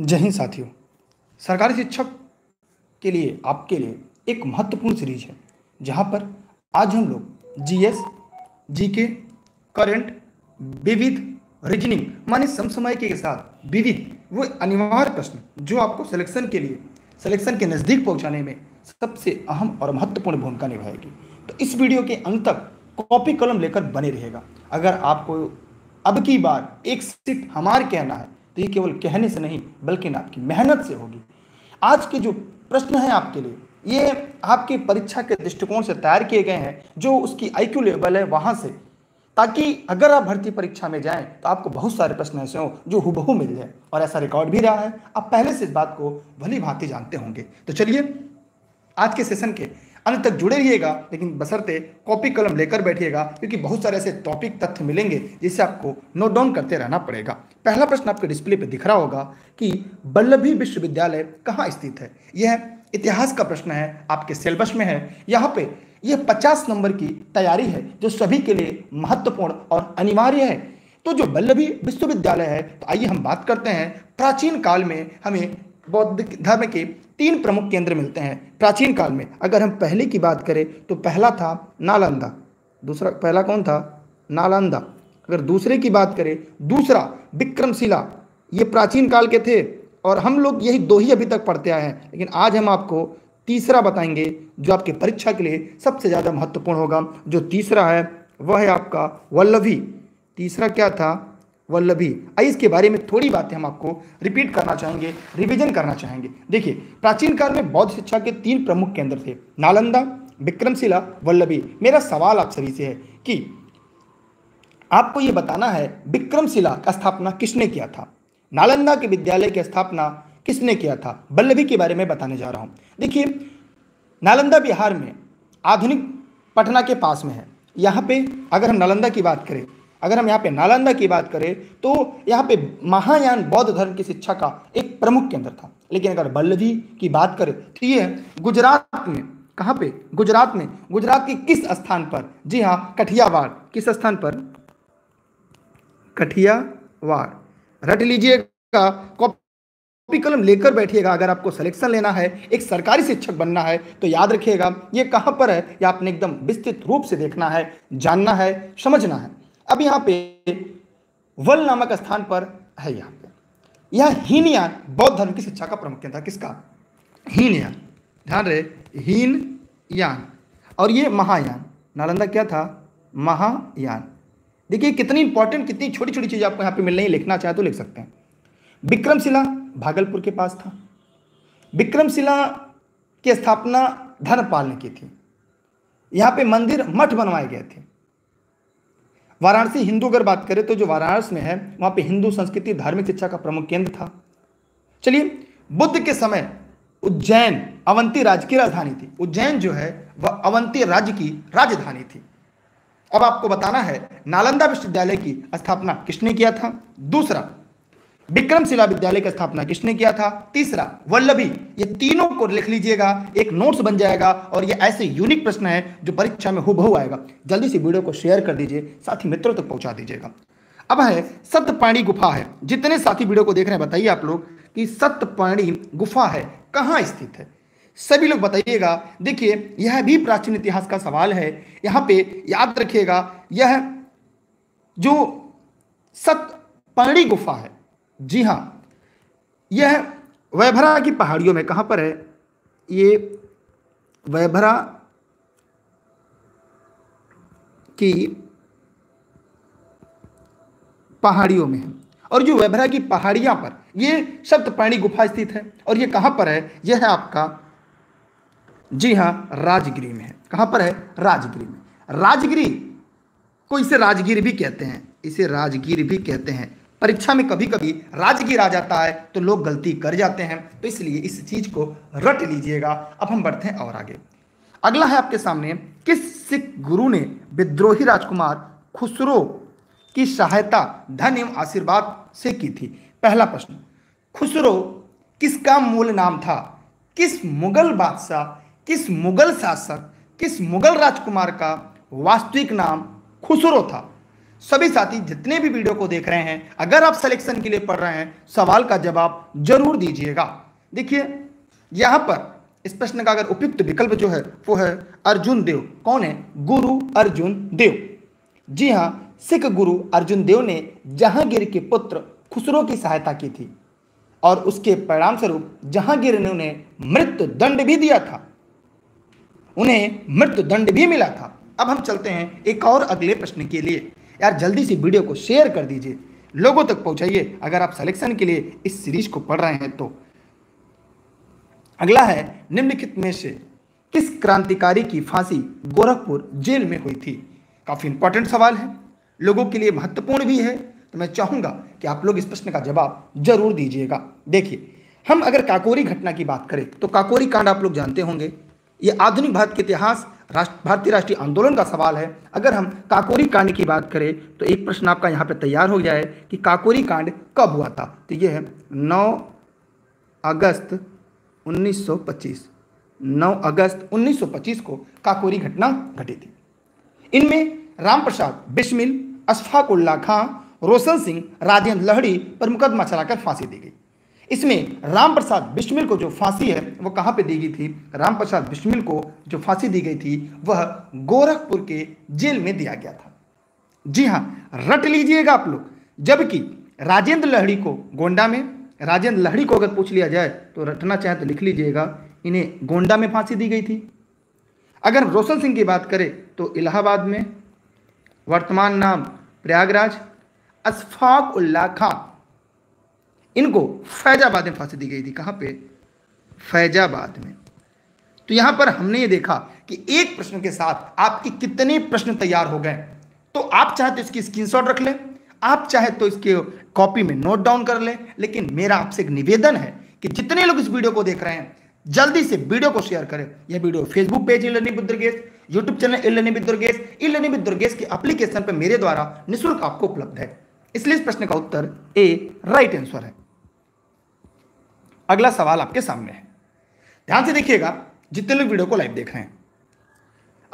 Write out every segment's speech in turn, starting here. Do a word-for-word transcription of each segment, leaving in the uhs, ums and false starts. जय हिंद साथियों, सरकारी शिक्षक के लिए आपके लिए एक महत्वपूर्ण सीरीज है जहां पर आज हम लोग जीएस, जीके, करंट, विविध, रीजनिंग माने समसामयिकी के साथ विविध वो अनिवार्य प्रश्न जो आपको सिलेक्शन के लिए सिलेक्शन के नज़दीक पहुंचाने में सबसे अहम और महत्वपूर्ण भूमिका निभाएगी। तो इस वीडियो के अंत तक कॉपी कलम लेकर बने रहेगा। अगर आपको अब की बार एक सिर्फ हमार कहना है तो ये केवल कहने से नहीं बल्कि आपकी मेहनत से होगी। आज के जो प्रश्न हैं आपके लिए ये आपकी परीक्षा के दृष्टिकोण से तैयार किए गए हैं जो उसकी आईक्यू लेवल है वहाँ से, ताकि अगर आप भर्ती परीक्षा में जाएं तो आपको बहुत सारे प्रश्न ऐसे हों जो हुबहू मिल जाए, और ऐसा रिकॉर्ड भी रहा है। आप पहले से इस बात को भली भांति जानते होंगे। तो चलिए आज के सेशन के अंत तक जुड़े रहिएगा, लेकिन बशर्ते कॉपी कलम लेकर बैठिएगा क्योंकि बहुत सारे ऐसे टॉपिक तथ्य मिलेंगे जिसे आपको नोट डाउन करते रहना पड़ेगा। पहला प्रश्न आपके डिस्प्ले पर दिख रहा होगा कि वल्लभी विश्वविद्यालय कहाँ स्थित है। यह इतिहास का प्रश्न है, आपके सिलेबस में है। यहाँ पे यह पचास नंबर की तैयारी है जो सभी के लिए महत्वपूर्ण और अनिवार्य है। तो जो वल्लभी विश्वविद्यालय है, तो आइए हम बात करते हैं। प्राचीन काल में हमें बौद्ध धर्म के तीन प्रमुख केंद्र मिलते हैं। प्राचीन काल में अगर हम पहले की बात करें तो पहला था नालंदा, दूसरा पहला कौन था? नालंदा। अगर दूसरे की बात करें, दूसरा विक्रमशिला, ये प्राचीन काल के थे और हम लोग यही दो ही अभी तक पढ़ते आए हैं। लेकिन आज हम आपको तीसरा बताएंगे जो आपके परीक्षा के लिए सबसे ज़्यादा महत्वपूर्ण होगा। जो तीसरा है वह है आपका वल्लभी। तीसरा क्या था? वल्लभी। आइए इसके बारे में थोड़ी बातें हम आपको रिपीट करना चाहेंगे, रिवीजन करना चाहेंगे। देखिए, प्राचीन काल में बौद्ध शिक्षा के तीन प्रमुख केंद्र थे, नालंदा, विक्रमशिला, वल्लभी। मेरा सवाल आप सभी से है कि आपको ये बताना है विक्रमशिला का स्थापना किसने किया था, नालंदा के विद्यालय की स्थापना किसने किया था। वल्लभी के बारे में बताने जा रहा हूँ। देखिए, नालंदा बिहार में आधुनिक पटना के पास में है। यहाँ पे अगर हम नालंदा की बात करें अगर हम यहाँ पे नालंदा की बात करें तो यहाँ पे महायान बौद्ध धर्म की शिक्षा का एक प्रमुख केंद्र था। लेकिन अगर वल्लभी की बात करें तो ये गुजरात में, कहाँ पे? गुजरात में। गुजरात के किस स्थान पर? जी हाँ, कठियावाड़। किस स्थान पर? कठियावाड़। रट लीजिएगा, कॉपी कलम लेकर बैठिएगा। अगर आपको सिलेक्शन लेना है, एक सरकारी शिक्षक बनना है तो याद रखिएगा ये कहाँ पर है, यह आपने एकदम विस्तृत रूप से देखना है, जानना है, समझना है। अब यहाँ पे वल नामक स्थान पर है। यहाँ पे यह हीनयान बौद्ध धर्म की शिक्षा का प्रमुख केंद्र था। किसका? हीनयान। ध्यान रहे, हीनयान। और ये महायान। नालंदा क्या था? महायान। देखिए कितनी इंपॉर्टेंट, कितनी छोटी छोटी चीज़ आपको यहाँ पे मिल रही है। लिखना चाहे तो लिख सकते हैं। विक्रमशिला भागलपुर के पास था। विक्रमशिला की स्थापना धर्मपाल ने की थी। यहाँ पे मंदिर, मठ बनवाए गए थे। वाराणसी हिंदू अगर बात करें तो जो वाराणसी में है वहाँ पे हिंदू संस्कृति धार्मिक शिक्षा का प्रमुख केंद्र था। चलिए, बुद्ध के समय उज्जैन अवंती राज्य की राजधानी थी। उज्जैन जो है वह अवंती राज्य की राजधानी थी। अब आपको बताना है नालंदा विश्वविद्यालय की स्थापना किसने किया था, दूसरा विक्रमशिला विद्यालय की स्थापना किसने किया था, तीसरा वल्लभी। ये तीनों को लिख लीजिएगा, एक नोट्स बन जाएगा। और ये ऐसे यूनिक प्रश्न है जो परीक्षा में हुबहू आएगा। जल्दी से वीडियो को शेयर कर दीजिए, साथी मित्रों तक तो पहुंचा दीजिएगा। अब है सत्यपाणी गुफा है। जितने साथी वीडियो को देख रहे हैं बताइए आप लोग कि सत्यपाणी गुफा है कहाँ स्थित है, सभी लोग बताइएगा। देखिए, यह भी प्राचीन इतिहास का सवाल है। यहाँ पे याद रखिएगा, यह जो सत्यपाणी गुफा है, जी हाँ, यह वैभरा की पहाड़ियों में, कहाँ पर है ये? वैभरा की पहाड़ियों में है। और जो वैभरा की पहाड़ियाँ पर ये सप्तपाणी गुफा स्थित है। और ये कहाँ पर है? यह है आपका, जी हाँ, राजगिरी में है। कहाँ पर है? राजगिरी में। राजगिरी को इसे राजगीर भी कहते हैं, इसे राजगीर भी कहते हैं। परीक्षा में कभी कभी राजगिर आ जाता है तो लोग गलती कर जाते हैं, तो इसलिए इस चीज को रट लीजिएगा। अब हम बढ़ते हैं और आगे। अगला है आपके सामने, किस सिख गुरु ने विद्रोही राजकुमार खुसरो की सहायता धन एवं आशीर्वाद से की थी। पहला प्रश्न, खुसरो किसका मूल नाम था? किस मुगल बादशाह, किस मुगल शासक, किस मुगल राजकुमार का वास्तविक नाम खुसरो था? सभी साथी जितने भी वीडियो को देख रहे हैं, अगर आप सिलेक्शन के लिए पढ़ रहे हैं, सवाल का जवाब जरूर दीजिएगा। देखिए यहां पर इस प्रश्न का अगर उपयुक्त विकल्प जो है वो है अर्जुन देव। कौन है? गुरु अर्जुन देव। जी हां, सिख गुरु अर्जुन देव ने जहांगीर के पुत्र खुसरो की सहायता की थी और उसके परिणाम स्वरूप जहांगीर ने उन्हें मृत्यु दंड भी दिया था, उन्हें मृत्यु दंड भी मिला था। अब हम चलते हैं एक और अगले प्रश्न के लिए। यार जल्दी से वीडियो को शेयर कर दीजिए, लोगों तक पहुंचाइए अगर आप सिलेक्शन के लिए इस सीरीज को पढ़ रहे हैं। तो अगला है, निम्नलिखित में से किस क्रांतिकारी की फांसी गोरखपुर जेल में हुई थी? काफी इंपॉर्टेंट सवाल है, लोगों के लिए महत्वपूर्ण भी है, तो मैं चाहूंगा कि आप लोग इस प्रश्न का जवाब जरूर दीजिएगा। देखिए हम अगर काकोरी घटना की बात करें तो काकोरी कांड आप लोग जानते होंगे, ये आधुनिक भारत के इतिहास राष्ट्र भारतीय राष्ट्रीय आंदोलन का सवाल है। अगर हम काकोरी कांड की बात करें तो एक प्रश्न आपका यहाँ पे तैयार हो गया है कि काकोरी कांड कब हुआ था, तो ये है नौ अगस्त उन्नीस सौ पच्चीस। नौ अगस्त उन्नीस सौ पच्चीस को काकोरी घटना घटी थी। इनमें राम प्रसाद बिस्मिल, अशफाक उल्ला खां, रोशन सिंह, राजेंद्र लाहिड़ी पर मुकदमा चलाकर फांसी दी गई। इसमें राम प्रसाद बिस्मिल को जो फांसी है वो कहाँ पे दी गई थी? राम प्रसाद बिस्मिल को जो फांसी दी गई थी वह गोरखपुर के जेल में दिया गया था। जी हाँ, रट लीजिएगा आप लोग। जबकि राजेंद्र लाहिड़ी को गोंडा में, राजेंद्र लाहिड़ी को अगर पूछ लिया जाए तो रटना चाहे तो लिख लीजिएगा, इन्हें गोंडा में फांसी दी गई थी। अगर रोशन सिंह की बात करें तो इलाहाबाद में, वर्तमान नाम प्रयागराज। अशफाक उल्ला खां, इनको फैजाबाद में फांसी दी गई थी। कहाँ पे? फैजाबाद में। तो यहाँ पर हमने ये देखा कि एक प्रश्न के साथ आपके कितने प्रश्न तैयार हो गए। तो आप चाहे तो इसकी स्क्रीनशॉट रख लें, आप चाहे तो इसके कॉपी में नोट डाउन कर लें, लेकिन मेरा आपसे एक निवेदन है कि जितने लोग इस वीडियो को देख रहे हैं जल्दी से वीडियो को शेयर करें। यह video Facebook page learning with Durgesh, YouTube channel learning with Durgesh, learning with Durgesh के एप्लीकेशन पर मेरे द्वारा निःशुल्क आपको उपलब्ध है। इसलिए इस प्रश्न का उत्तर ए राइट आंसर है। अगला सवाल आपके सामने है, ध्यान से देखिएगा जितने लोग वीडियो को लाइव देख रहे हैं।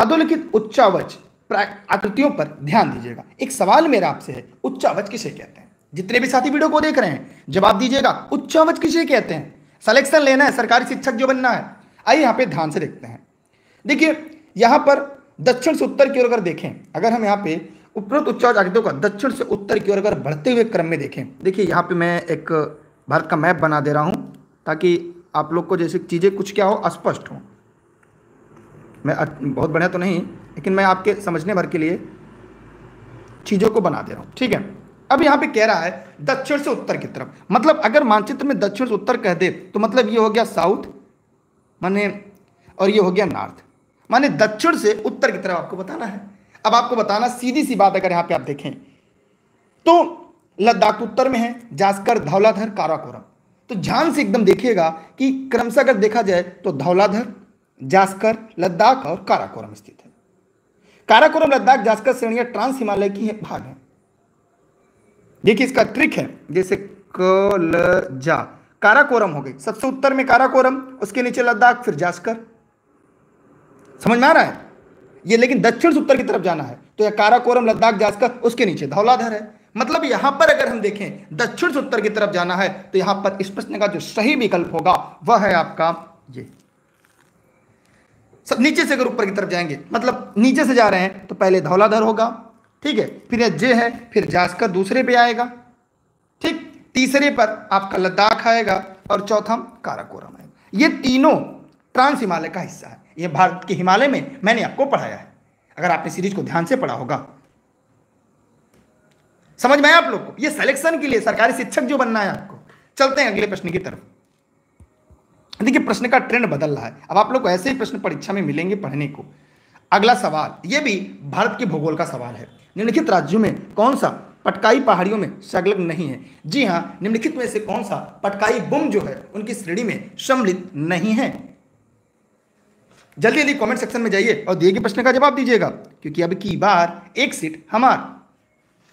अधोलिखित उच्चावच आकृतियों पर ध्यान दीजिएगा। एक सवाल मेरा आपसे है, उच्चावच किसे कहते हैं? जितने भी साथी वीडियो को देख रहे हैं जवाब दीजिएगा, उच्चावच किसे कहते हैं? सिलेक्शन लेना है, सरकारी शिक्षक जो बनना है। आइए यहाँ पे ध्यान से देखते हैं। देखिए यहाँ पर दक्षिण से उत्तर की ओर अगर देखें, अगर हम यहाँ पे उपरोक्त उच्चावच आकृतियों का दक्षिण से उत्तर की ओर अगर बढ़ते हुए क्रम में देखें, देखिए यहाँ पे मैं एक भारत का मैप बना दे रहा हूँ ताकि आप लोग को जैसे चीज़ें कुछ क्या हो स्पष्ट हो। मैं बहुत बढ़िया तो नहीं, लेकिन मैं आपके समझने भर के लिए चीज़ों को बना दे रहा हूँ, ठीक है। अब यहाँ पे कह रहा है दक्षिण से उत्तर की तरफ, मतलब अगर मानचित्र में दक्षिण से उत्तर कह दे तो मतलब ये हो गया साउथ माने, और ये हो गया नॉर्थ माने दक्षिण से उत्तर की तरफ आपको बताना है। अब आपको बताना सीधी सी बात, अगर यहाँ पे आप देखें तो लद्दाख उत्तर में है, जास्कर, धौलाधर, काराकोरम। तो ध्यान से एकदम देखिएगा कि क्रमशः अगर देखा जाए तो धौलाधर, जास्कर, लद्दाख और काराकोरम स्थित है। काराकोरम, लद्दाख, जास्कर श्रेणियां ट्रांस हिमालय की है, भाग है। देखिए इसका ट्रिक है, जैसे कलजा, काराकोरम हो गई सबसे उत्तर में, काराकोरम, उसके नीचे लद्दाख, फिर जास्कर। समझ में आ रहा है ये? लेकिन दक्षिण से उत्तर की तरफ जाना है तो यह काराकोरम, लद्दाख, जास्कर, उसके नीचे धौलाधर है। मतलब यहां पर अगर हम देखें दक्षिण से उत्तर की तरफ जाना है तो यहां पर इस प्रश्न का जो सही विकल्प होगा वह है आपका ये। सब नीचे से अगर ऊपर की तरफ जाएंगे, मतलब नीचे से जा रहे हैं तो पहले धौलाधर होगा, ठीक है, फिर यह जे है, फिर जास्कर दूसरे पे आएगा, ठीक, तीसरे पर आपका लद्दाख आएगा और चौथा काराकोरम आएगा। ये तीनों ट्रांस हिमालय का हिस्सा है, ये भारत के हिमालय में मैंने आपको पढ़ाया है, अगर आपने सीरीज को ध्यान से पढ़ा होगा। समझ में आया आप लोग को? ये सिलेक्शन के लिए सरकारी शिक्षक जो बनना है आपको। चलते हैं अगले प्रश्न की तरफ। देखिए प्रश्न का ट्रेंड बदल रहा है, अब आप लोग को ऐसे ही प्रश्न परीक्षा में मिलेंगे पढ़ने को। अगला सवाल, यह भी भारत के भूगोल का सवाल है। निम्नलिखित राज्यों में कौन सा पटकाई पहाड़ियों में संलग्न नहीं है? जी हाँ, निम्नलिखित में से कौन सा पटकाई बुम जो है उनकी श्रेणी में सम्मिलित नहीं है? जल्दी जल्दी कमेंट सेक्शन में जाइए और दिए गए प्रश्न का जवाब दीजिएगा, क्योंकि अब की बार एक सीट हमार।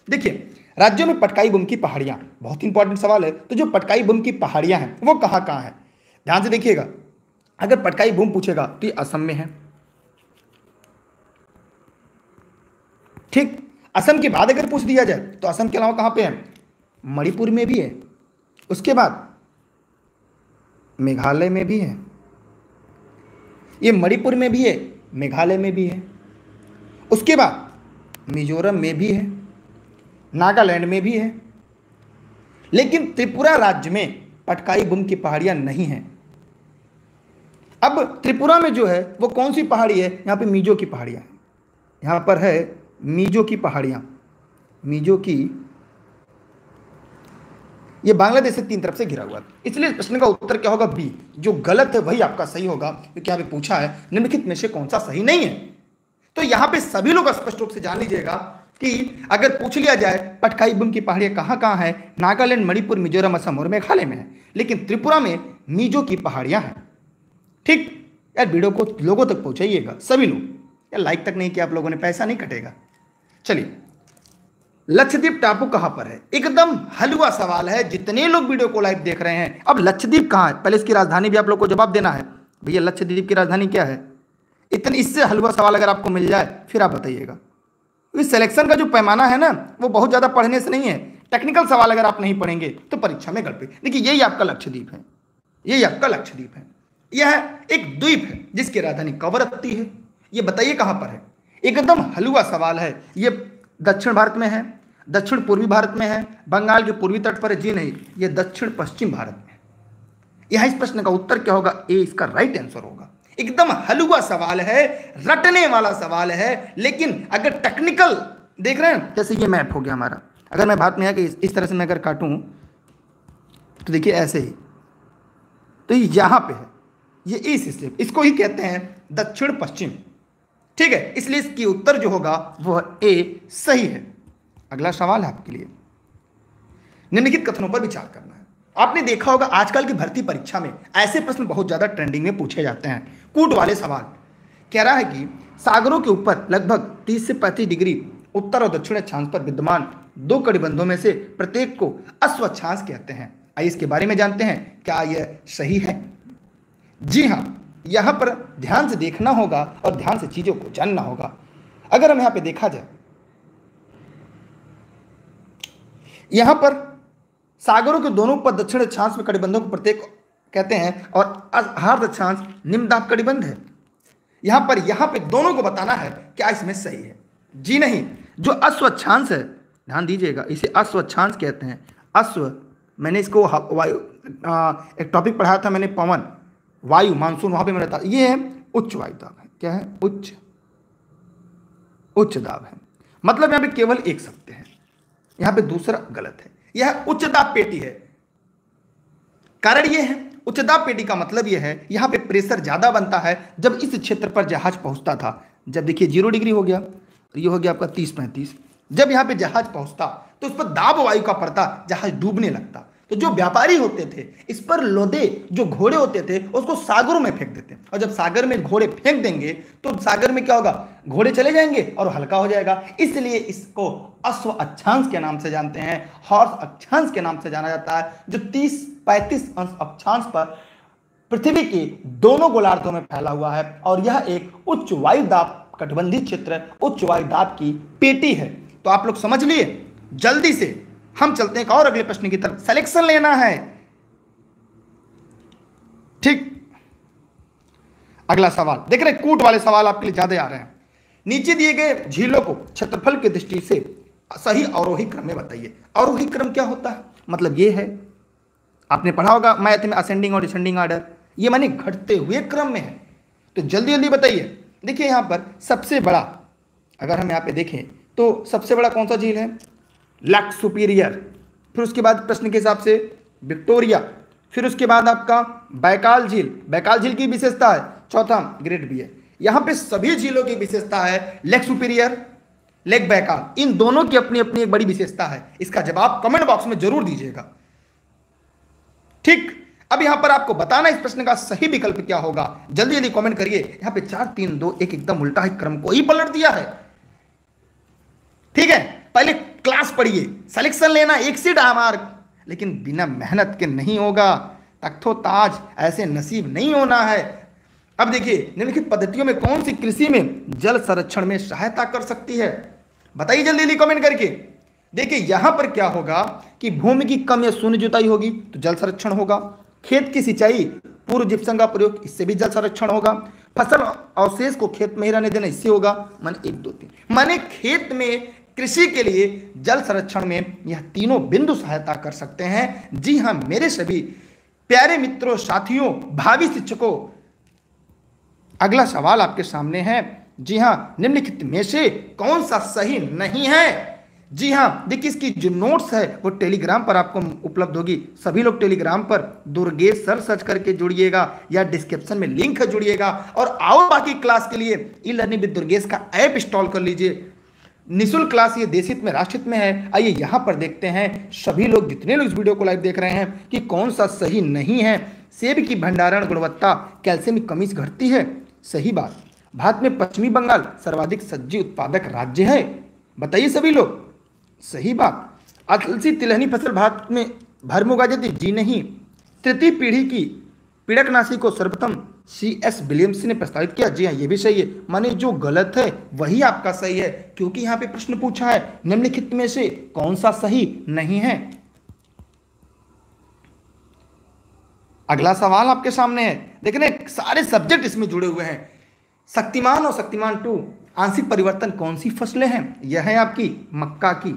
देखिए राज्यों में पटकाई बुम की पहाड़ियां, बहुत इंपॉर्टेंट सवाल है। तो जो पटकाई बुम की पहाड़ियां हैं वो कहाँ कहाँ हैं? ध्यान से देखिएगा, अगर पटकाई बुम पूछेगा तो ये असम में है, ठीक। असम के बाद अगर पूछ दिया जाए तो असम के अलावा कहाँ पे है? मणिपुर में भी है, उसके बाद मेघालय में भी है, ये मणिपुर में भी है, मेघालय में भी है, उसके बाद मिजोरम में भी है, नागालैंड में भी है, लेकिन त्रिपुरा राज्य में पटकाई गुम की पहाड़ियां नहीं हैं। अब त्रिपुरा में जो है वो कौन सी पहाड़ी है? यहाँ पे मिजो की पहाड़ियां हैं, यहाँ पर है मिजो की पहाड़ियां, मिजो की, ये बांग्लादेश से तीन तरफ से घिरा हुआ, इसलिए प्रश्न का उत्तर क्या होगा? बी। जो गलत है वही आपका सही होगा, क्योंकि यहाँ पे पूछा है निम्नलिखित में से कौन सा सही नहीं है। तो यहाँ पे सभी लोग स्पष्ट रूप से जान लीजिएगा कि अगर पूछ लिया जाए पटकाई गुम की पहाड़ियां कहाँ कहाँ है, नागालैंड, मणिपुर, मिजोरम, असम और मेघालय में है, लेकिन त्रिपुरा में मिजो की पहाड़ियां हैं। ठीक यार, वीडियो को लोगों तक पहुंचाइएगा सभी लोग, यार लाइक तक नहीं किया आप लोगों ने, पैसा नहीं कटेगा। चलिए, लक्षद्वीप टापू कहां पर है? एकदम हलवा सवाल है, जितने लोग वीडियो को लाइव देख रहे हैं। अब लक्षद्वीप कहां है, पहले इसकी राजधानी भी आप लोग को जवाब देना है। भैया लक्षद्वीप की राजधानी क्या है? इतने इससे हलवा सवाल अगर आपको मिल जाए फिर आप बताइएगा। इस सिलेक्शन का जो पैमाना है ना वो बहुत ज्यादा पढ़ने से नहीं है, टेक्निकल सवाल अगर आप नहीं पढ़ेंगे तो परीक्षा में गड़बड़। देखिए यही आपका लक्षद्वीप है, यही आपका लक्षद्वीप है, यह एक द्वीप है जिसकी राजधानी कवरत्ती है। यह बताइए कहां पर है? एकदम हलवा सवाल है। यह दक्षिण भारत में है, दक्षिण पूर्वी भारत में है, बंगाल के पूर्वी तट पर है? जी नहीं, यह दक्षिण पश्चिम भारत में है। यह इस प्रश्न का उत्तर क्या होगा? ए, इसका राइट आंसर होगा। एकदम हलवा सवाल है, रटने वाला सवाल है, लेकिन अगर टेक्निकल देख रहे हैं, जैसे ये मैप हो गया हमारा, अगर मैं बात में है कि इस तरह से मैं अगर काटूं तो देखिए ऐसे ही, तो ये यहां पे है, ये इस हिस्से, इसको ही कहते हैं दक्षिण पश्चिम। ठीक है, इसलिए इसकी उत्तर जो होगा वह ए सही है। अगला सवाल है आपके लिए, निम्नलिखित कथनों पर विचार करना है। आपने देखा होगा आजकल की भर्ती परीक्षा में ऐसे प्रश्न बहुत ज्यादा ट्रेंडिंग में पूछे जाते हैं, कूट वाले सवाल। कह रहा है कि सागरों के ऊपर लगभग तीस से पैंतीस डिग्री उत्तर और दक्षिण अक्षांश पर विद्यमान दो कटिबंधों में से प्रत्येक को अश्व अक्षांश कहते हैं। आइए इसके बारे में जानते हैं, क्या यह सही है? जी हाँ, यहाँ पर ध्यान से देखना होगा और ध्यान से चीजों को जानना होगा। अगर हम यहाँ पे देखा जाए, यहाँ पर सागरों के दोनों पर दक्षिण अक्षांश में कटिबंधों को प्रत्येक कहते हैं और आहार अक्षांश निम्नदाब कटिबंध है। यहां पर यहां पे दोनों को बताना है, क्या इसमें सही है? जी नहीं, जो अश्व अक्षांश है, ध्यान दीजिएगा, इसे अश्व अक्षांश कहते हैं। अश्व, मैंने इसको वायु, एक टॉपिक पढ़ाया था मैंने, पवन, वायु, मानसून, वहां पर मैंने बताया, ये है उच्च वायु दाब है। क्या है? उच्च उच्च दाब है, मतलब यहाँ पे केवल एक सत्य है, यहाँ पे दूसरा गलत है। यह उच्च दाब पेटी है, कारण यह है, उच्च दाब पेटी का मतलब यह है यहां पे प्रेशर ज्यादा बनता है जब इस क्षेत्र पर जहाज पहुंचता था। जब देखिए जीरो डिग्री हो गया, ये हो गया आपका तीस पैंतीस, जब यहां पे जहाज पहुंचता तो उस पर दाब वायु का पड़ता, जहाज डूबने लगता। तो जो व्यापारी होते थे इस पर लोदे, जो घोड़े होते थे उसको सागरों में फेंक देते, और जब सागर में घोड़े फेंक देंगे तो सागर में क्या होगा? घोड़े चले जाएंगे और हल्का हो जाएगा, इसलिए इसको अश्व अक्षांश के नाम से जानते हैं, हॉर्स अक्षांश के नाम से जाना जाता है, जो तीस पैंतीस अंश अक्षांश पर पृथ्वी के दोनों गोलार्धों में फैला हुआ है, और यह एक उच्च वायु दाब कटिबंधीय क्षेत्र, उच्च वायु दाब की पेटी है। तो आप लोग समझ लिए, जल्दी से हम चलते हैं और अगले प्रश्न की तरफ, सिलेक्शन लेना है। ठीक, अगला सवाल देख रहे, कूट वाले सवाल आपके लिए ज्यादा आ रहे हैं। नीचे दिए गए झीलों को क्षेत्रफल की दृष्टि से सही अवरोही क्रम में बताइए। अवरोही क्रम क्या होता है? मतलब यह है, आपने पढ़ा होगा मैथ में असेंडिंग और डिसेंडिंग ऑर्डर, ये माने घटते हुए क्रम में है। तो जल्दी जल्दी बताइए। देखिए यहां पर सबसे बड़ा, अगर हम यहां पर देखें तो सबसे बड़ा कौन सा झील है? लैक सुपीरियर, फिर उसके बाद प्रश्न के हिसाब से विक्टोरिया, फिर उसके बाद आपका बैकाल झील, बैकाल झील की विशेषता है, चौथा ग्रेड बी है। यहाँ पे सभी झीलों की विशेषता है, लैक सुपीरियर, लैक बैकाल, इन दोनों की अपनी अपनी एक बड़ी विशेषता है। इसका जवाब कमेंट बॉक्स में जरूर दीजिएगा। ठीक, अब यहाँ पर आपको बताना इस प्रश्न का सही विकल्प क्या होगा, जल्दी जल्दी कॉमेंट करिए। यहाँ पे चार तीन दो एक एकदम उल्टा है, क्रम को ही पलट दिया है। ठीक है, पहले क्लास पढ़िए, सिलेक्शन लेना, एक से ढाई मार्क, लेकिन बिना मेहनत के नहीं होगा, तख्तो ताज ऐसे नसीब नहीं होना है। अब देखिए, निम्नलिखित पद्धतियों में कौन सी कृषि में जल संरक्षण में सहायता कर सकती है? बताइए जल्दी जल्दी कमेंट करके। देखिए यहां पर क्या होगा कि भूमि की कम या शून्य जुताई होगी तो जल संरक्षण होगा। खेत की सिंचाई पूर्व जिप्सम का प्रयोग, इससे भी जल संरक्षण होगा। फसल अवशेष को खेत में ही रहने देना, इससे होगा। माने एक दो तीन, माने खेत में कृषि के लिए जल संरक्षण में यह तीनों बिंदु सहायता कर सकते हैं। जी हां मेरे सभी प्यारे मित्रों, साथियों, भावी शिक्षकों, अगला सवाल आपके सामने है। जी हां, निम्नलिखित में से कौन सा सही नहीं है? जी हाँ देखिए, इसकी जो नोट्स है वो टेलीग्राम पर आपको उपलब्ध होगी। सभी लोग टेलीग्राम पर दुर्गेश सर सर्च करके जुड़िएगा या डिस्क्रिप्शन में लिंक जुड़िएगा। और आओ बाकी क्लास के लिए ई लर्निंग विद दुर्गेश का ऐप इंस्टॉल कर लीजिए। निःशुल्क क्लास ये देशित में राष्ट्रित में है। आइए यहाँ पर देखते हैं सभी लोग, जितने लोग इस वीडियो को लाइव देख रहे हैं, कि कौन सा सही नहीं है। सेब की भंडारण गुणवत्ता, कैल्शियम की कमी घटती है, सही बात। भारत में पश्चिमी बंगाल सर्वाधिक सब्जी उत्पादक राज्य है, बताइए सभी लोग, सही बात। अलसी तिलहनी फसल भारत में भर में उगाई जाती, जी नहीं। तृतीय पीढ़ी की पीड़कनाशी को सर्वप्रथम सी एस विलियम्स ने प्रस्तावित किया, जी हाँ ये भी सही है। माने जो गलत है वही आपका सही है, क्योंकि यहाँ पे प्रश्न पूछा है निम्नलिखित में से कौन सा सही नहीं है। अगला सवाल आपके सामने है। देखने सारे सब्जेक्ट इसमें जुड़े हुए हैं। शक्तिमान और शक्तिमान टू, आंशिक परिवर्तन कौन सी फसलें हैं? यह है आपकी मक्का की।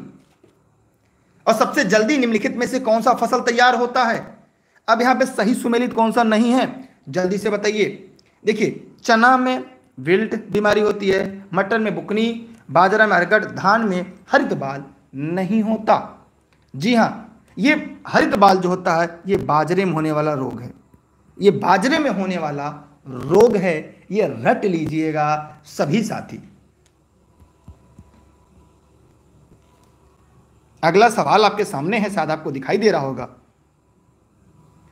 और सबसे जल्दी निम्नलिखित में से कौन सा फसल तैयार होता है? अब यहां पे सही सुमेलित कौन सा नहीं है, जल्दी से बताइए। देखिए चना में विल्ट बीमारी होती है, मटर में बुकनी, बाजरा में हरगढ़, धान में हरित बाल नहीं होता। जी हाँ, ये हरित बाल जो होता है ये बाजरे में होने वाला रोग है, ये बाजरे में होने वाला रोग है, ये रट लीजिएगा सभी साथी। अगला सवाल आपके सामने है, शायद आपको दिखाई दे रहा होगा,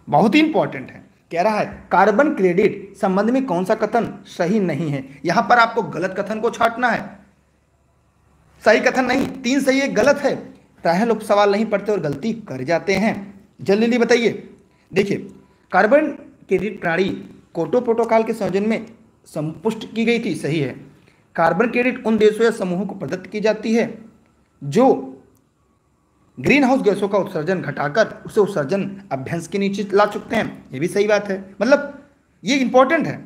बहुत ही इंपॉर्टेंट है। कह रहा है कार्बन क्रेडिट संबंध में कौन सा कथन सही नहीं है? यहां पर आपको गलत कथन को छांटना है, सही कथन नहीं। तीन सही एक गलत है, प्रायः लोग सवाल नहीं पढ़ते और गलती कर जाते हैं। जल्दी जल्दी बताइए। देखिए कार्बन क्रेडिट प्रणाली कोटो प्रोटोकॉल के संयोजन में संपुष्ट की गई थी, सही है। कार्बन क्रेडिट उन देशों या समूहों को प्रदत्त की जाती है जो ग्रीन हाउस गैसों का उत्सर्जन घटाकर उसे उत्सर्जन अभ्यंश के नीचे ला चुकते हैं, ये भी सही बात है। मतलब ये इंपॉर्टेंट है।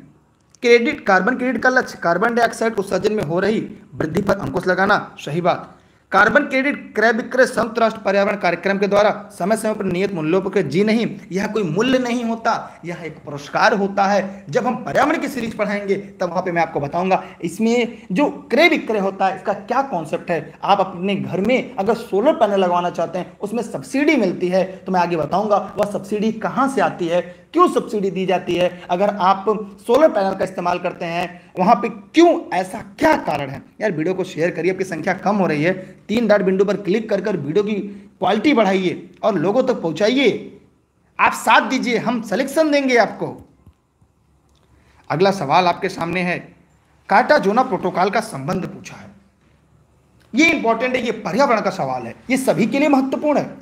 क्रेडिट कार्बन क्रेडिट का लक्ष्य कार्बन डाइऑक्साइड उत्सर्जन में हो रही वृद्धि पर अंकुश लगाना, सही बात। कार्बन क्रेडिट क्रय विक्रय संयुक्त राष्ट्र पर्यावरण कार्यक्रम के द्वारा समय समय पर नियत मूल्यों पर, जी नहीं, यह कोई मूल्य नहीं होता, यह एक पुरस्कार होता है। जब हम पर्यावरण की सीरीज पढ़ाएंगे तब वहां पे मैं आपको बताऊंगा इसमें जो क्रय विक्रय होता है इसका क्या कॉन्सेप्ट है। आप अपने घर में अगर सोलर पैनल लगवाना चाहते हैं उसमें सब्सिडी मिलती है, तो मैं आगे बताऊंगा वह सब्सिडी कहाँ से आती है, क्यों सब्सिडी दी जाती है, अगर आप सोलर पैनल का इस्तेमाल करते हैं वहां पे क्यों, ऐसा क्या कारण है। यार वीडियो को शेयर करिए, आपकी संख्या कम हो रही है। तीन डॉट विंडो पर क्लिक कर कर वीडियो की क्वालिटी बढ़ाइए और लोगों तक तो पहुंचाइए। आप साथ दीजिए, हम सिलेक्शन देंगे आपको। अगला सवाल आपके सामने है, कार्टाजेना प्रोटोकॉल का संबंध पूछा है, ये इंपॉर्टेंट है, ये पर्यावरण का सवाल है, ये सभी के लिए महत्वपूर्ण है।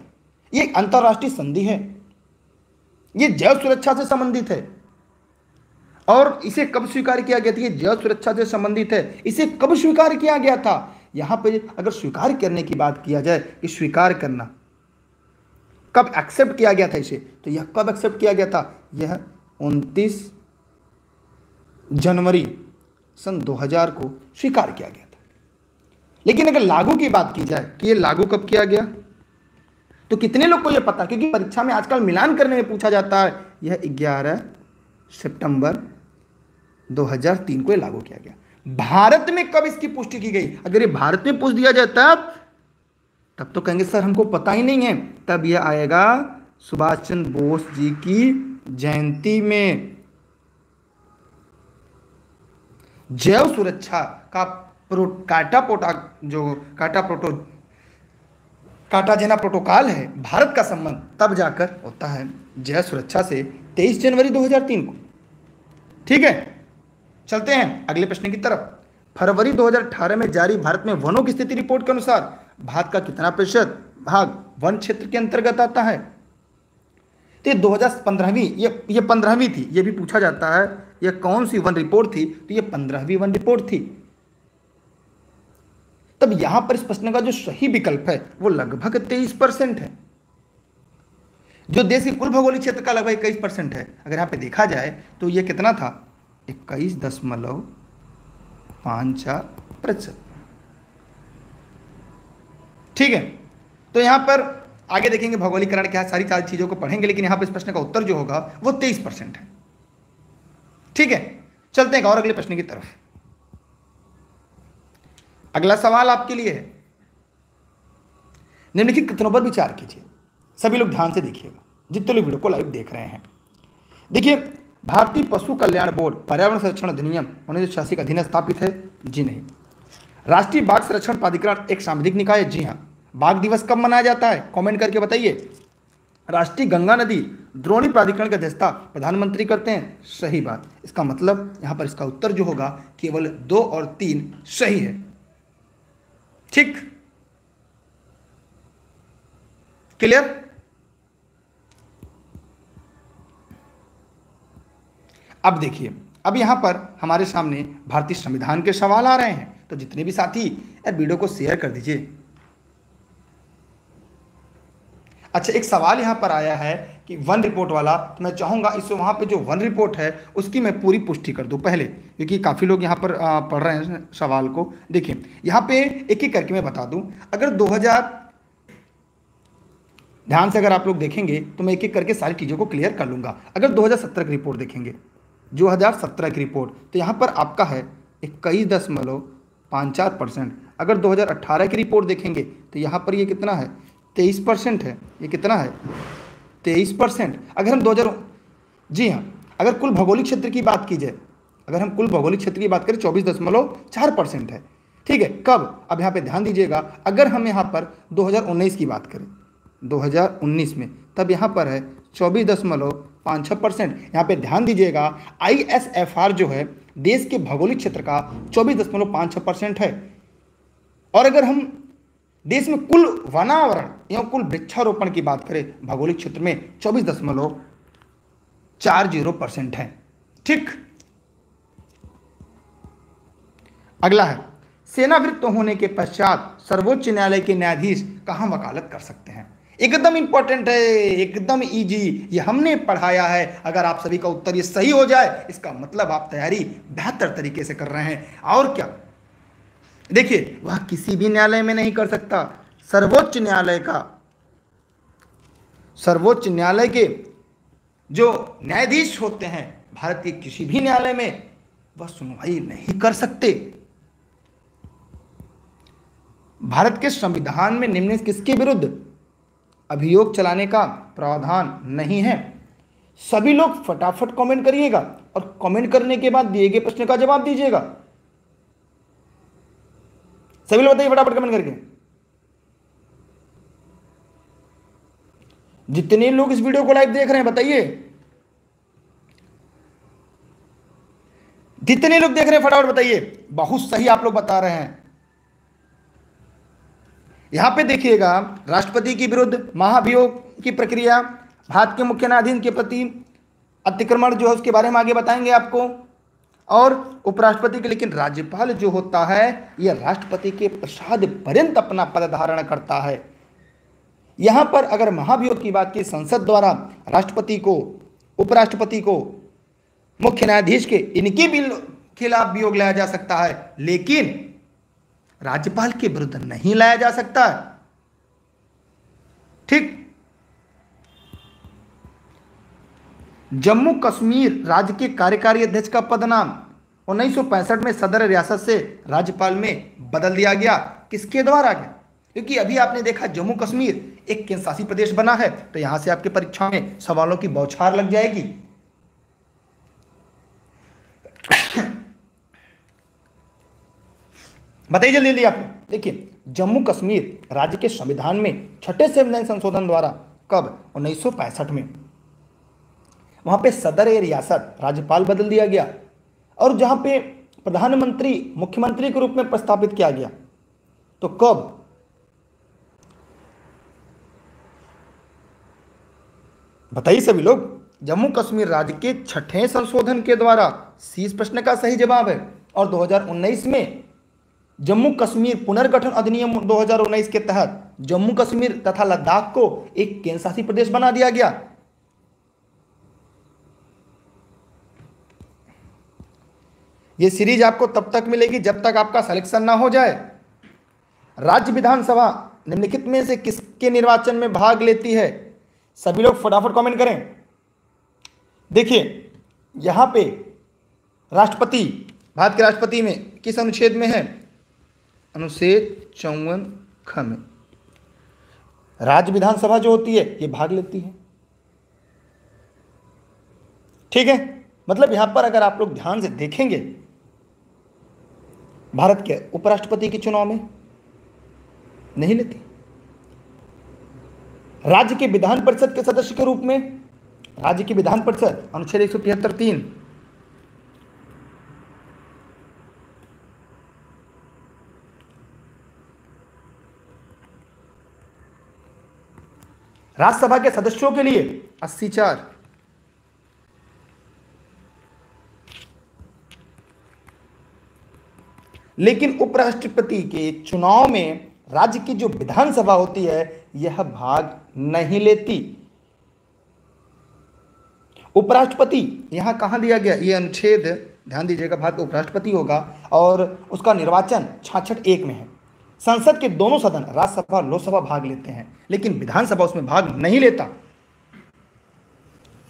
ये अंतर्राष्ट्रीय संधि है, ये जैव सुरक्षा से संबंधित है। और इसे कब स्वीकार किया गया था? ये जैव सुरक्षा से संबंधित है। इसे कब स्वीकार किया गया था? यहां पे अगर स्वीकार करने की बात किया जाए कि स्वीकार करना, कब एक्सेप्ट किया गया था इसे, तो यह कब एक्सेप्ट किया गया था? यह उनतीस जनवरी सन दो हज़ार को स्वीकार किया गया था। लेकिन अगर लागू की बात की जाए कि यह लागू कब किया गया, तो कितने लोग को यह पता, क्योंकि परीक्षा में आजकल मिलान करने में पूछा जाता है, यह ग्यारह सितंबर दो हज़ार तीन को लागू किया गया। भारत में कब इसकी पुष्टि की गई? अगर ये भारत में पूछ दिया जाता तब तो कहेंगे सर हमको पता ही नहीं है, तब यह आएगा सुभाष चंद्र बोस जी की जयंती में। जैव सुरक्षा का प्रो, काटा पोटा जो काटा प्रोटो कार्टाजेना प्रोटोकॉल है, भारत का संबंध तब जाकर होता है जैव सुरक्षा से तेईस जनवरी दो हज़ार तीन को। ठीक है, चलते हैं अगले प्रश्न की तरफ। फरवरी दो हज़ार अठारह में जारी भारत में वनों की स्थिति रिपोर्ट के अनुसार भारत का कितना प्रतिशत भाग वन क्षेत्र के अंतर्गत आता है? तो ये दो हज़ार पंद्रहवीं ये ये पंद्रहवीं थी, ये भी पूछा जाता है यह कौन सी वन रिपोर्ट थी, तो ये पंद्रहवीं वन रिपोर्ट थी। तब यहां पर इस प्रश्न का जो सही विकल्प है वो लगभग तेईस परसेंट है, जो देश के कुल भौगोलिक क्षेत्र का लगभग इक्कीस परसेंट है। अगर यहाँ पे देखा जाए तो ये कितना था, इक्कीस दशमलव पांच चार प्रतिशत। ठीक है, तो यहां पर आगे देखेंगे भौगोलिकरण क्या, सारी सारी चीजों को पढ़ेंगे, लेकिन यहां पर इस प्रश्न का उत्तर जो होगा वो तेईस परसेंट है। ठीक है, चलते हैं और अगले प्रश्न की तरफ। अगला सवाल आपके लिए है, निम्नलिखित कथनों पर विचार कीजिए। सभी लोग ध्यान से देखिएगा, जितने लोग वीडियो को लाइव देख रहे हैं। देखिए, भारतीय पशु कल्याण बोर्ड पर्यावरण संरक्षण अधिनियम उन्नीस सौ छियासी के अधीन स्थापित है? जी नहीं। राष्ट्रीय बाघ संरक्षण प्राधिकरण एक सांविधिक निकाय है? जी हाँ। बाघ दिवस कब मनाया जाता है, कमेंट करके बताइए। राष्ट्रीय गंगा नदी द्रोणी प्राधिकरण की अध्यक्षता प्रधानमंत्री करते हैं? सही बात। इसका मतलब यहाँ पर इसका उत्तर जो होगा केवल दो और तीन सही है। ठीक, क्लियर। अब देखिए, अब यहां पर हमारे सामने भारतीय संविधान के सवाल आ रहे हैं, तो जितने भी साथी यार वीडियो को शेयर कर दीजिए। अच्छा, एक सवाल यहां पर आया है कि वन रिपोर्ट वाला, तो मैं चाहूंगा इससे वहां पे जो वन रिपोर्ट है उसकी मैं पूरी पुष्टि कर दूं पहले, क्योंकि काफी लोग यहां पर पढ़ रहे हैं सवाल को। देखिए, यहां पे एक एक करके मैं बता दूं। अगर दो हजार, ध्यान से अगर आप लोग देखेंगे तो मैं एक एक करके सारी चीजों को क्लियर कर लूंगा। अगर दो हजार सत्रह की रिपोर्ट देखेंगे, दो हजार सत्रह की रिपोर्ट, तो यहाँ पर आपका है इक्कीस दशमलव पाँच चार परसेंट। अगर दो हजार अट्ठारह की रिपोर्ट देखेंगे तो यहाँ पर ये कितना है, तेईस परसेंट है। ये कितना है, तेईस परसेंट। अगर हम दो हजार, जी हाँ, अगर कुल भौगोलिक क्षेत्र की बात की जाए, अगर हम कुल भौगोलिक क्षेत्र की बात करें, चौबीस दशमलव चार परसेंट है। ठीक है, कब, अब यहाँ पे ध्यान दीजिएगा। अगर हम यहाँ पर दो हजार उन्नीस की बात करें, दो हजार उन्नीस में, तब यहाँ पर है चौबीस दशमलव पाँच छः परसेंट। यहाँ पर ध्यान दीजिएगा, आई एस एफ आर जो है देश के भौगोलिक क्षेत्र का चौबीस दशमलव पाँच छः परसेंट है। और अगर हम देश में कुल वनावरण एवं कुल वृक्षारोपण की बात करें भौगोलिक क्षेत्र में, चौबीस दशमलव चार जीरो परसेंट है। ठीक, अगला है, सेनावृत्त होने के पश्चात सर्वोच्च न्यायालय के न्यायाधीश कहां वकालत कर सकते हैं। एकदम इंपॉर्टेंट है, एकदम इजी, ये हमने पढ़ाया है। अगर आप सभी का उत्तर ये सही हो जाए, इसका मतलब आप तैयारी बेहतर तरीके से कर रहे हैं। और क्या, देखिए, वह किसी भी न्यायालय में नहीं कर सकता, सर्वोच्च न्यायालय का, सर्वोच्च न्यायालय के जो न्यायाधीश होते हैं भारत के किसी भी न्यायालय में वह सुनवाई नहीं कर सकते। भारत के संविधान में निम्नलिखित किसके विरुद्ध अभियोग चलाने का प्रावधान नहीं है। सभी लोग फटाफट कमेंट करिएगा और कमेंट करने के बाद दिए गए प्रश्न का जवाब दीजिएगा। सभी लोग बताइए फटाफट कमेंट करके। जितने लोग इस वीडियो को लाइव देख रहे हैं बताइए, जितने लोग देख रहे हैं फटाफट बताइए। बहुत सही आप लोग बता रहे हैं। यहां पे देखिएगा, राष्ट्रपति के विरुद्ध महाभियोग की प्रक्रिया, भारत के मुख्य न्यायाधीश के प्रति अतिक्रमण जो है उसके बारे में आगे बताएंगे आपको, और उपराष्ट्रपति के, लेकिन राज्यपाल जो होता है यह राष्ट्रपति के प्रसाद पर्यंत अपना पद धारण करता है। यहां पर अगर महाभियोग की बात की, संसद द्वारा राष्ट्रपति को, उपराष्ट्रपति को, मुख्य न्यायाधीश के, इनके भी खिलाफ अभियोग लाया जा सकता है, लेकिन राज्यपाल के विरुद्ध नहीं लाया जा सकता। ठीक, जम्मू कश्मीर राज्य के कार्यकारी अध्यक्ष का पदनाम उन्नीस सौ पैंसठ में सदर रियासत से राज्यपाल में बदल दिया गया, किसके द्वारा गया, क्योंकि अभी आपने देखा जम्मू कश्मीर एक केंद्र शासित प्रदेश बना है, तो यहां से आपके परीक्षा में सवालों की बौछार लग जाएगी। बताइए जल्दी जल्दी आप। देखिए, जम्मू कश्मीर राज्य के संविधान में छठे संविधान संशोधन द्वारा कब, उन्नीस सौ पैंसठ में, वहां पे सदर ए रियासत राज्यपाल बदल दिया गया, और जहां पे प्रधानमंत्री मुख्यमंत्री के रूप में प्रस्तावित किया गया, तो कब, बताइए सभी लोग। जम्मू कश्मीर राज्य के छठे संशोधन के द्वारा, शीर्ष प्रश्न का सही जवाब है, और दो हजार उन्नीस में जम्मू कश्मीर पुनर्गठन अधिनियम दो हज़ार उन्नीस के तहत जम्मू कश्मीर तथा लद्दाख को एक केंद्र शासित प्रदेश बना दिया गया। यह सीरीज आपको तब तक मिलेगी जब तक आपका सिलेक्शन ना हो जाए। राज्य विधानसभा निम्नलिखित में से किसके निर्वाचन में भाग लेती है? सभी लोग फटाफट कमेंट करें। देखिए यहां पे राष्ट्रपति, भारत के राष्ट्रपति में किस अनुच्छेद में है? अनुच्छेद चौवन ख में। राज्य विधानसभा जो होती है ये भाग लेती है। ठीक है, मतलब यहां पर अगर आप लोग ध्यान से देखेंगे भारत के उपराष्ट्रपति के चुनाव में नहीं लेती। राज्य के विधान परिषद के सदस्य के रूप में, राज्य की विधान परिषद अनुच्छेद एक सौ तिहत्तर तीन, राज्यसभा के सदस्यों के लिए अस्सी चार, लेकिन उपराष्ट्रपति के चुनाव में राज्य की जो विधानसभा होती है यह भाग नहीं लेती। उपराष्ट्रपति यहां कहां दिया गया? यह अनुच्छेद ध्यान दीजिएगा, भारत का उपराष्ट्रपति होगा और उसका निर्वाचन छियासठ एक में है। संसद के दोनों सदन राज्यसभा लोकसभा भाग लेते हैं लेकिन विधानसभा उसमें भाग नहीं लेता।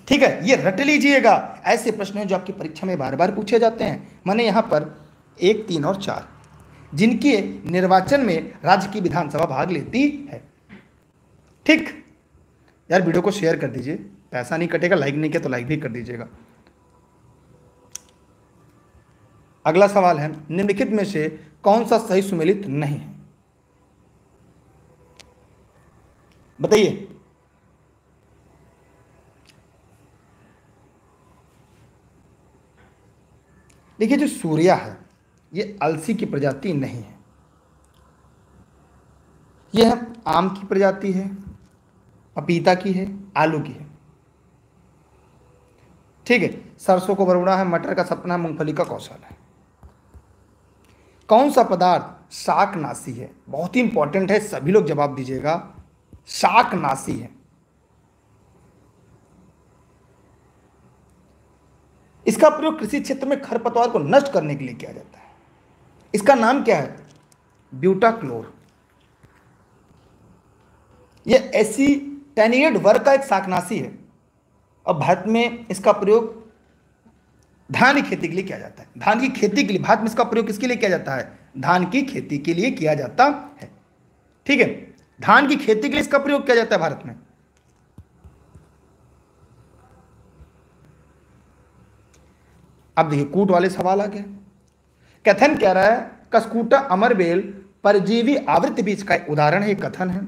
ठीक है, ये रट लीजिएगा, ऐसे प्रश्न हैं जो आपकी परीक्षा में बार बार पूछे जाते हैं। मैंने यहां पर एक, तीन और चार, जिनके निर्वाचन में राज्य की विधानसभा भाग लेती है। ठीक यार, वीडियो को शेयर कर दीजिए, पैसा नहीं कटेगा, लाइक नहीं किया तो लाइक भी कर दीजिएगा। अगला सवाल है, निम्नलिखित में से कौन सा सही सुमेलित नहीं है? बताइए। देखिए जो सूर्या है ये अलसी की प्रजाति नहीं है, यह आम की प्रजाति है, पपीता की है, आलू की है। ठीक है, सरसों को भरपूरा है, मटर का सपना, मूंगफली का कौशल है। कौन सा पदार्थ शाकनाशी है? बहुत ही इंपॉर्टेंट है, सभी लोग जवाब दीजिएगा, शाकनाशी है। इसका प्रयोग कृषि क्षेत्र में खरपतवार को नष्ट करने के लिए किया जाता है। इसका नाम क्या है? ब्यूटाक्लोर। यह ऐसी टैनिएट वर्ग का एक शाकनाशी है और भारत में इसका प्रयोग धान की खेती के लिए किया जाता है। धान की खेती के लिए भारत में इसका प्रयोग किसके लिए किया जाता है? धान की खेती के लिए किया जाता है। ठीक है, धान की खेती के लिए इसका प्रयोग किया जाता है भारत में। अब देखिए कूट वाले सवाल आ गए। कथन कह रहा है कसकूटा अमरबेल परजीवी आवृत बीज का उदाहरण है, कथन है।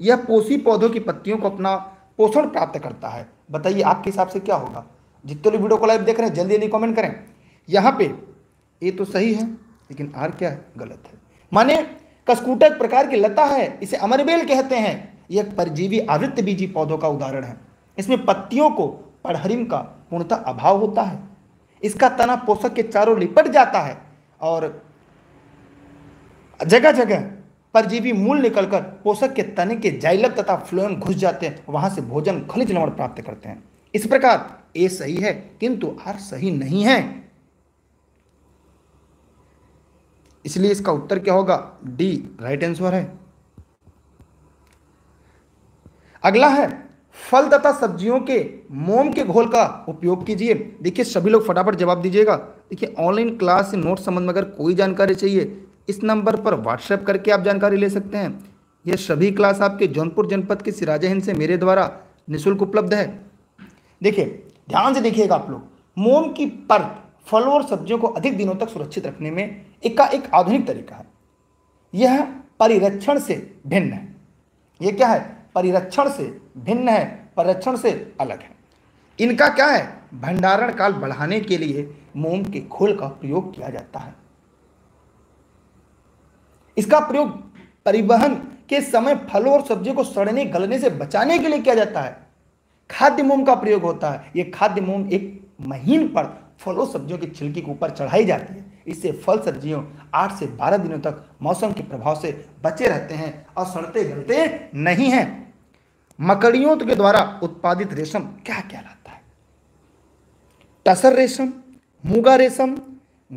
यह पोषी पौधों की पत्तियों को अपना पोषण प्राप्त करता है। बताइए आपके हिसाब से क्या होगा? जितने लोग वीडियो को लाइव देख रहे हैं जल्दी जल्दी कमेंट करें। यहाँ पे ए तो सही है लेकिन आर क्या है? गलत है। माने कसकूटा एक प्रकार की लता है, इसे अमरबेल कहते हैं। यह परजीवी आवृत बीजी पौधों का उदाहरण है। इसमें पत्तियों को परहरिम का पूर्णतः अभाव होता है। इसका तना पोषक के चारों लिपट जाता है और जगह जगह परजीवी मूल निकलकर पोषक के तने के जाइलम तथा फ्लोएम घुस जाते हैं, वहां से भोजन खनिज लवण प्राप्त करते हैं। इस प्रकार ए सही है किंतु आर सही नहीं है, इसलिए इसका उत्तर क्या होगा? डी राइट आंसर है। अगला है फल तथा सब्जियों के मोम के घोल का उपयोग कीजिए। देखिए सभी लोग फटाफट जवाब दीजिएगा। देखिए ऑनलाइन क्लास से नोट संबंध में अगर कोई जानकारी चाहिए इस नंबर पर व्हाट्सएप करके आप जानकारी ले सकते हैं। यह सभी क्लास आपके जौनपुर जनपद के सिराजे हिंद से मेरे द्वारा निःशुल्क उपलब्ध है। देखिए ध्यान से देखिएगा आप लोग, मोम की परत फलों और सब्जियों को अधिक दिनों तक सुरक्षित रखने में इसका एक, एक आधुनिक तरीका है। यह परिरक्षण से भिन्न है। यह क्या है? परिरक्षण से भिन्न है, परिरक्षण से अलग है। इनका क्या है? भंडारण काल बढ़ाने के लिए मोम के घोल का प्रयोग किया जाता है। इसका प्रयोग परिवहन के समय फलों और सब्जियों को सड़ने गलने से बचाने के लिए किया जाता है। खाद्य मोम का प्रयोग होता है। यह खाद्य मोम एक महीन पर फलों सब्जियों की छिलकी के ऊपर चढ़ाई जाती है। इससे फल सब्जियों आठ से बारह दिनों तक मौसम के प्रभाव से बचे रहते हैं और सड़ते गलते नहीं हैं। मकड़ियों के द्वारा उत्पादित रेशम क्या कहलाता है? टसर रेशम, मूगा रेशम,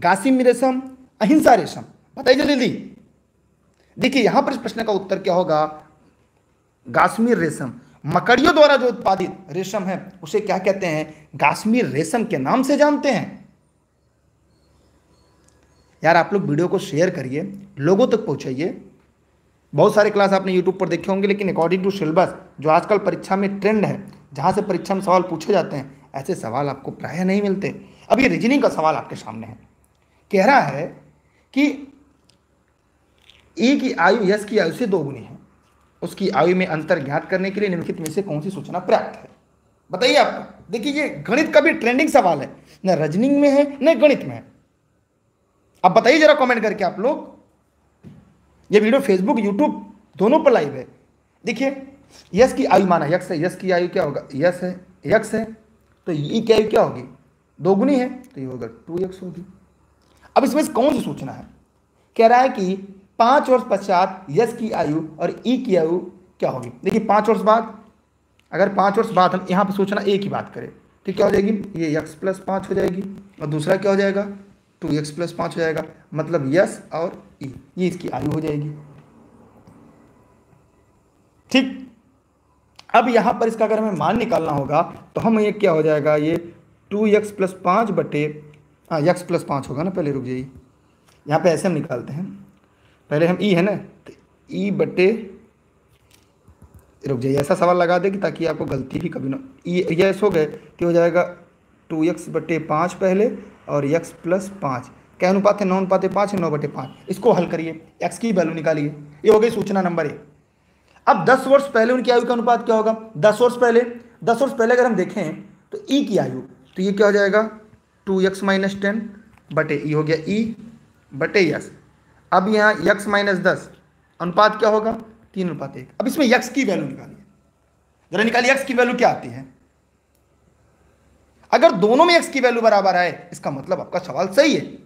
गासिम रेशम, अहिंसा रेशम, बताइए जल्दी। देखिए यहां पर इस प्रश्न का उत्तर क्या होगा? गास्मीर रेशम। मकड़ियों द्वारा जो उत्पादित रेशम है उसे क्या कहते हैं? गास्मीर रेशम के नाम से जानते हैं। यार आप लोग वीडियो को शेयर करिए, लोगों तक पहुंचाइए। बहुत सारे क्लास आपने यूट्यूब पर देखे होंगे, लेकिन अकॉर्डिंग टू सिलेबस जो आजकल परीक्षा में ट्रेंड है, जहां से परीक्षा में सवाल पूछे जाते हैं, ऐसे सवाल आपको प्रायः नहीं मिलते। अब ये रीजनिंग का सवाल आपके सामने है। कह रहा है कि ए की आयु यश की आयु से दोगुनी है, उसकी आयु में अंतर ज्ञात करने के लिए निम्नलिखित में से कौन सी सूचना पर्याप्त है? बताइए आपको। देखिए ये गणित का भी ट्रेंडिंग सवाल है, न रीजनिंग में है न गणित में है। अब बताइए जरा कमेंट करके आप लोग। ये वीडियो फेसबुक यूट्यूब दोनों पर लाइव है। देखिए यश की आयु माना यक्ष है, यश की आयु क्या होगा? यश है, यक्ष है, तो ई की आयु क्या होगी? दोगुनी है तो ये होगा टू यक्ष होगी। अब इसमें कौन सी सूचना है? कह रहा है कि पांच वर्ष पश्चात यश की आयु और ई की आयु क्या होगी? देखिए पांच वर्ष बाद, अगर पांच वर्ष बाद हम यहाँ पर सूचना ए की बात करें तो क्या हो जाएगी? ये यक्स प्लस पाँच हो जाएगी और दूसरा क्या हो जाएगा? टू यक्स प्लस पाँच हो जाएगा, मतलब यश और ई, ये इसकी आयु हो जाएगी। ठीक। अब यहाँ पर इसका अगर हमें मान निकालना होगा तो हम ये क्या हो जाएगा? ये टू यक्स प्लस पाँच बटे हाँ यक्स प्लस पाँच होगा ना, पहले रुक जाइए। यहाँ पे ऐसे हम निकालते हैं, पहले हम ई है ना तो ई बटे, रुक जाइए ऐसा सवाल लगा देगी ताकि आपको गलती भी कभी ना। ई यस हो गए तो हो जाएगा टू एक्स बटे पाँच पहले और एक्स प्लस पाँच, क्या अनुपात है? नौ अनुपात है पाँच, नौ बटे पाँच। इसको हल करिए, एक्स की वैल्यू निकालिए। ये हो गई सूचना नंबर ए। अब दस वर्ष पहले उनकी आयु का अनुपात क्या होगा? दस वर्ष पहले, दस वर्ष पहले अगर हम देखें तो ई की आयु तो ये क्या हो जाएगा? टू एक्स माइनस टेन बटे ई हो गया ई बटे यस। अब यहाँ यक्स माइनस दस, अनुपात क्या होगा? तीन अनुपात एक। अब इसमें यक्स की वैल्यू निकालिए, जरा निकालिए यक्स की वैल्यू क्या आती है। अगर दोनों में यक्स की वैल्यू बराबर आए इसका मतलब आपका सवाल सही है।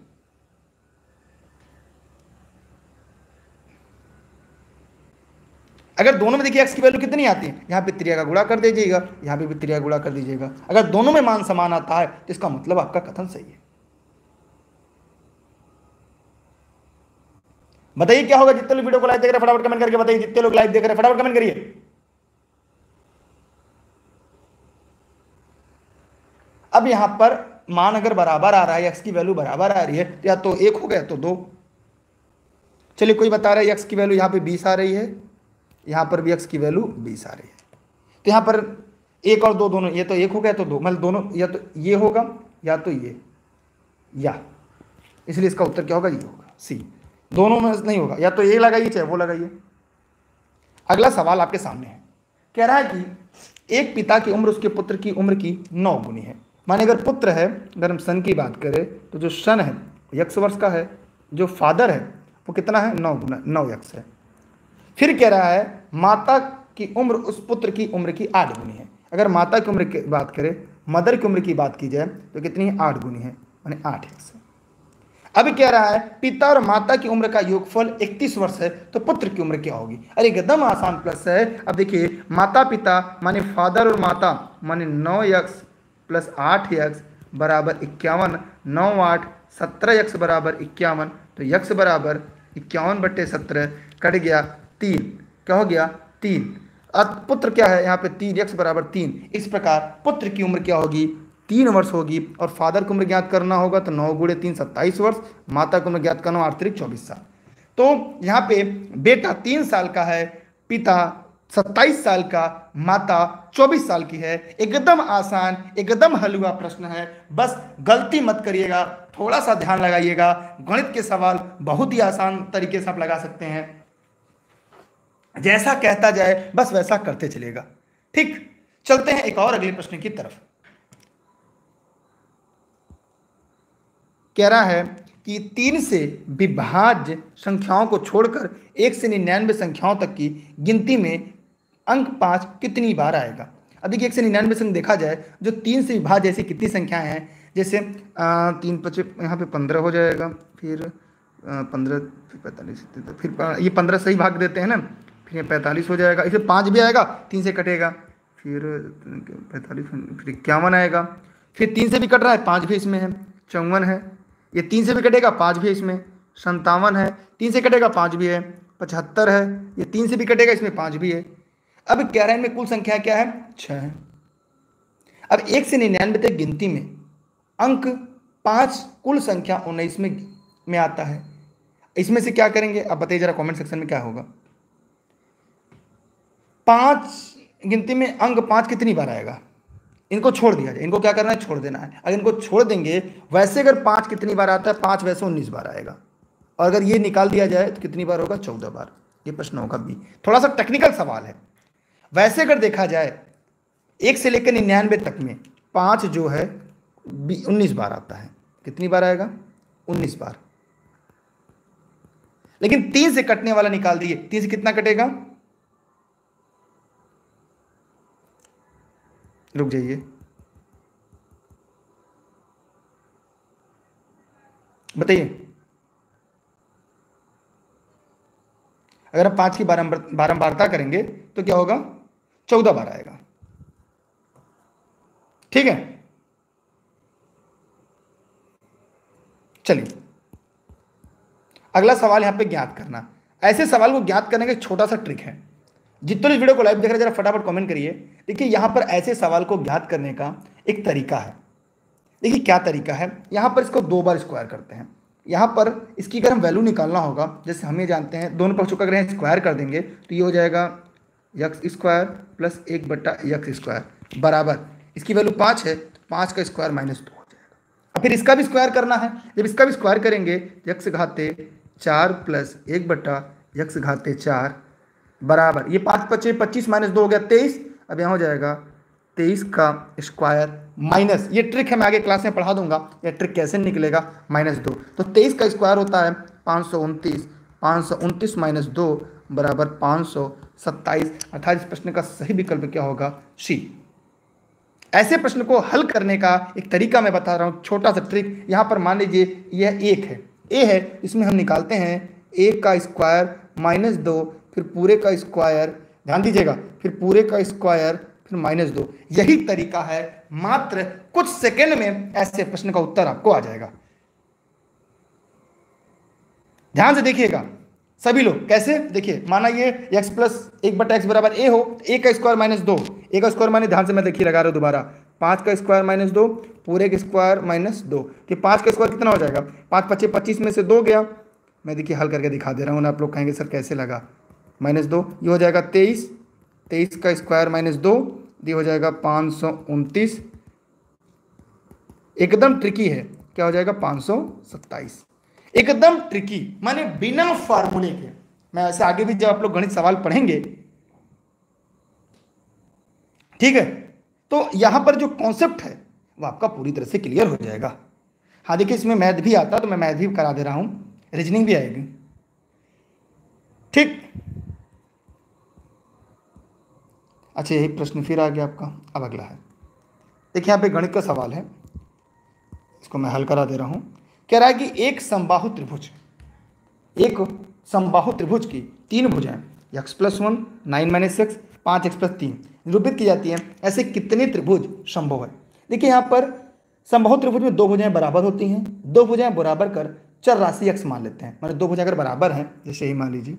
अगर दोनों में देखिए यक्स की वैल्यू कितनी आती है, यहाँ पे त्रिया का गुणा कर दीजिएगा, यहाँ पे भी त्रिया का गुणा कर दीजिएगा, अगर दोनों में मान समान आता है तो इसका मतलब आपका कथन सही है। बताइए क्या होगा? जितने लोग वीडियो को लाइक देख रहे फटाफट कमेंट करके बताइए, जितने लोग लाइक देख रहे फटाफट कमेंट करिए। अब यहां पर मान अगर बराबर आ रहा है, एक्स की वैल्यू बराबर आ रही है, या तो एक हो गया तो दो। चलिए कोई बता रहा है एक्स की वैल्यू यहाँ पे बीस आ रही है, यहां पर भी एक्स की वैल्यू बीस आ रही है, तो यहां पर एक और दो दोनों, ये तो एक हो गया तो दो, मतलब दोनों या तो ये होगा या तो ये, या इसलिए इसका उत्तर क्या होगा? ये होगा सी। दोनों में नहीं होगा, या तो ये लगाइए चाहे वो लगाइए। अगला सवाल आपके सामने है, कह रहा है कि एक पिता की उम्र उसके पुत्र की उम्र की नौ गुनी है। माने अगर पुत्र है, अगर हम सन की बात करें तो जो सन है यक्ष वर्ष का है, जो फादर है वो कितना है? नौ गुना, नौ यक्ष है। फिर कह रहा है माता की उम्र उस पुत्र की उम्र की आठ गुनी है। अगर माता की उम्र की बात करें, मदर की उम्र की बात की जाए तो कितनी है? आठ गुनी है, माने आठ यक्ष है। अब कह रहा है पिता और माता की उम्र का योगफल इकतीस वर्ष है तो पुत्र की उम्र क्या होगी? अरे एकदम आसान प्लस है। अब देखिए माता पिता माने फादर और माता माने नौ यक्स प्लस आठ यक्स बराबर इक्यावन, नौ आठ सत्रह यक्स बराबर इक्यावन, तो यक्स बराबर इक्यावन बटे सत्रह कट गया तीन, क्या हो गया? तीन। पुत्र क्या है? यहाँ पे तीन यक्स बराबर तीन। इस प्रकार पुत्र की उम्र क्या होगी? तीन वर्ष होगी। और फादर की उम्र ज्ञात करना होगा तो नौ गुड़े तीन सत्ताईस वर्ष, माता की उम्र ज्ञात करना आठ त्रिक चौबीस साल। तो यहाँ पे बेटा तीन साल का है, पिता सत्ताईस साल का, माता चौबीस साल की है। एकदम आसान, एकदम हल हुआ प्रश्न है। बस गलती मत करिएगा, थोड़ा सा ध्यान लगाइएगा। गणित के सवाल बहुत ही आसान तरीके से आप लगा सकते हैं, जैसा कहता जाए बस वैसा करते चलेगा। ठीक, चलते हैं एक और अगले प्रश्न की तरफ। कह रहा है कि तीन से विभाज्य संख्याओं को छोड़कर एक से निन्यानवे संख्याओं तक की गिनती में अंक पाँच कितनी बार आएगा? अब देखिए एक से निन्यानवे संख्या देखा जाए, जो तीन से विभाज्य ऐसी कितनी संख्याएं हैं जैसे आ, तीन पचे यहाँ पे पंद्रह हो जाएगा, फिर पंद्रह फिर पैंतालीस, फिर ये पंद्रह सही भाग देते हैं ना, फिर ये पैंतालीस हो जाएगा, इसे पाँच भी आएगा, तीन से कटेगा, फिर पैंतालीस, फिर इक्यावन आएगा, फिर तीन से भी कट रहा है, पाँच भी इसमें है, चौवन है, ये तीन से भी कटेगा, पाँच भी इसमें, संतावन है, तीन से कटेगा, पाँच भी है, पचहत्तर है, ये तीन से भी कटेगा, इसमें पाँच भी है। अब ग्यारह में कुल संख्या क्या है, छः है। अब एक से निन्यानवे तक गिनती में अंक पाँच कुल संख्या उन्नीस में में आता है। इसमें से क्या करेंगे अब बताइए जरा कमेंट सेक्शन में क्या होगा। पाँच गिनती में अंक पाँच कितनी बार आएगा, इनको छोड़ दिया जाए, इनको क्या करना है, छोड़ देना है। अगर इनको छोड़ देंगे, वैसे अगर पाँच कितनी बार आता है, पाँच वैसे उन्नीस बार आएगा, और अगर ये निकाल दिया जाए तो कितनी बार होगा, चौदह बार। ये प्रश्न होगा बी। थोड़ा सा टेक्निकल सवाल है। वैसे अगर देखा जाए एक से लेकर निन्यानवे तक में पाँच जो है उन्नीस बार आता है, कितनी बार आएगा, उन्नीस बार। लेकिन तीन से कटने वाला निकाल दिए, तीन से कितना कटेगा, रुक जाइए बताइए, अगर आप पांच की बारंबारता करेंगे तो क्या होगा, चौदह बार आएगा। ठीक है, चलिए अगला सवाल यहां पे ज्ञात करना। ऐसे सवाल को ज्ञात करने का छोटा सा ट्रिक है। जितने भी वीडियो को लाइव देख रहे हैं जरा फटाफट कमेंट करिए। देखिए यहाँ पर ऐसे सवाल को ज्ञात करने का एक तरीका है। देखिए क्या तरीका है, यहाँ पर इसको दो बार स्क्वायर करते हैं, यहाँ पर इसकी अगर हम वैल्यू निकालना होगा, जैसे हमें जानते हैं दोनों पक्षों का अगर यहाँ स्क्वायर कर देंगे तो ये हो जाएगा यक्स स्क्वायर प्लस एक बट्टा यक्स स्क्वायर बराबर, इसकी वैल्यू पाँच है, पाँच का स्क्वायर माइनस दो हो जाएगा। और फिर इसका भी स्क्वायर करना है, जब इसका भी स्क्वायर करेंगे यक्स घाते चार प्लस एक बट्टा यक्स घाते चार बराबर, ये पाँच पच्चे पच्चीस माइनस दो हो गया तेईस। अब यहाँ हो जाएगा तेईस का स्क्वायर माइनस, ये ट्रिक है मैं आगे क्लास में पढ़ा दूंगा, ये ट्रिक कैसे निकलेगा, माइनस दो। तो तेईस का स्क्वायर होता है पाँच सौ उनतीस, पाँच सौ उनतीस माइनस दो बराबर पाँच सौ सत्ताईस। अर्थात इस प्रश्न का सही विकल्प क्या होगा, सी। ऐसे प्रश्न को हल करने का एक तरीका मैं बता रहा हूँ, छोटा सा ट्रिक। यहाँ पर मान लीजिए यह एक है, ए है, इसमें हम निकालते हैं एक का स्क्वायर माइनस दो, फिर पूरे का स्क्वायर, ध्यान दीजिएगा, फिर पूरे का स्क्वायर, फिर माइनस दो। यही तरीका है, मात्र कुछ सेकंड में ऐसे प्रश्न का उत्तर आपको आ जाएगा। ध्यान से देखिएगा सभी लोग, कैसे देखिए, माना ये x प्लस एक बटा एक्स बराबर ए हो, ए का स्क्वायर माइनस दो, ए का स्क्वायर माइनस, ध्यान से मैं देखिए लगा रहा हूँ दोबारा, पाँच का स्क्वायर माइनस दो, पूरे का स्क्वायर माइनस दो, तो पाँच का स्क्वायर कितना हो जाएगा, पाँच पच्चे पच्चीस में से दो गया। मैं देखिए हल करके दिखा दे रहा हूँ ना, आप लोग कहेंगे सर कैसे लगा, माइनस दो, ये हो जाएगा तेईस, तेईस का स्क्वायर माइनस दो, ये हो जाएगा पाँच सौ उनतीस। एकदम ट्रिकी है, क्या हो जाएगा, पाँच सौ सत्ताईस। एकदम ट्रिकी माने बिना फार्मूले के। मैं ऐसे आगे भी जब आप लोग गणित सवाल पढ़ेंगे, ठीक है, तो यहाँ पर जो कॉन्सेप्ट है वो आपका पूरी तरह से क्लियर हो जाएगा। हाँ देखिए इसमें मैथ भी आता है तो मैं मैथ भी करा दे रहा हूँ, रीजनिंग भी आएगी। ठीक, अच्छा यही प्रश्न फिर आ गया आपका। अब अगला है, देखिए यहाँ पे गणित का सवाल है, इसको मैं हल करा दे रहा हूँ। कह रहा है कि एक समबाहु त्रिभुज, एक समबाहु त्रिभुज की तीन भुजाएं x plus one, nine minus x, पाँच एक्स प्लस तीन निरूपित की जाती हैं, ऐसे कितने त्रिभुज संभव है। देखिए यहाँ पर समबाहु त्रिभुज में दो भुजाएं बराबर होती हैं, दो भुजाएं बराबर कर चर राशि एक्स मान लेते हैं, मतलब दो भुजाएं अगर बराबर हैं, जैसे ही मान लीजिए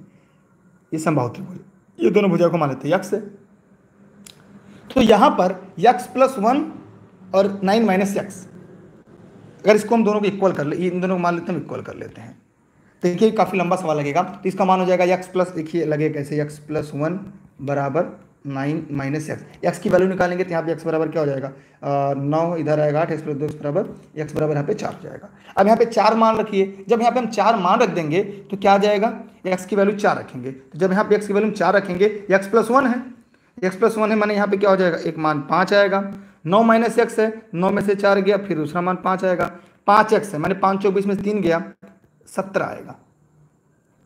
ये समबाहु त्रिभुज, ये दोनों भुजाओं को मान लेते हैं एक्स। तो यहाँ पर x प्लस वन और नाइन माइनस एक्स, अगर इसको हम दोनों को इक्वल कर ले, इन दोनों को मान लेते हैं, इक्वल कर लेते हैं। देखिए काफ़ी लंबा सवाल लगेगा, तो इसका मान हो जाएगा x प्लस, देखिए लगेगा कैसे, x प्लस वन बराबर नाइन माइनस एक्स। एक्स की वैल्यू निकालेंगे तो यहाँ पे x बराबर क्या हो जाएगा, आ, नौ, इधर आएगा आठ, एक्स प्लस दो बराबर एक्स बराबर यहाँ पे चार हो जाएगा। अब यहाँ पे चार मान रखिए, जब यहाँ पे हम चार मान रख देंगे तो क्या आ जाएगा, एक्स की वैल्यू चार रखेंगे, तो जब यहाँ पे एक्स की वैल्यू चार रखेंगे, एक्स प्लस वन है, एक्स प्लस वन है, मैंने यहाँ पे क्या हो जाएगा, एक मान पाँच आएगा, नौ माइनस एक्स है, नौ में से चार गया, फिर दूसरा मान पाँच आएगा, पाँच एक्स है, मैंने पाँच चौबीस में से तीन गया, सत्रह आएगा।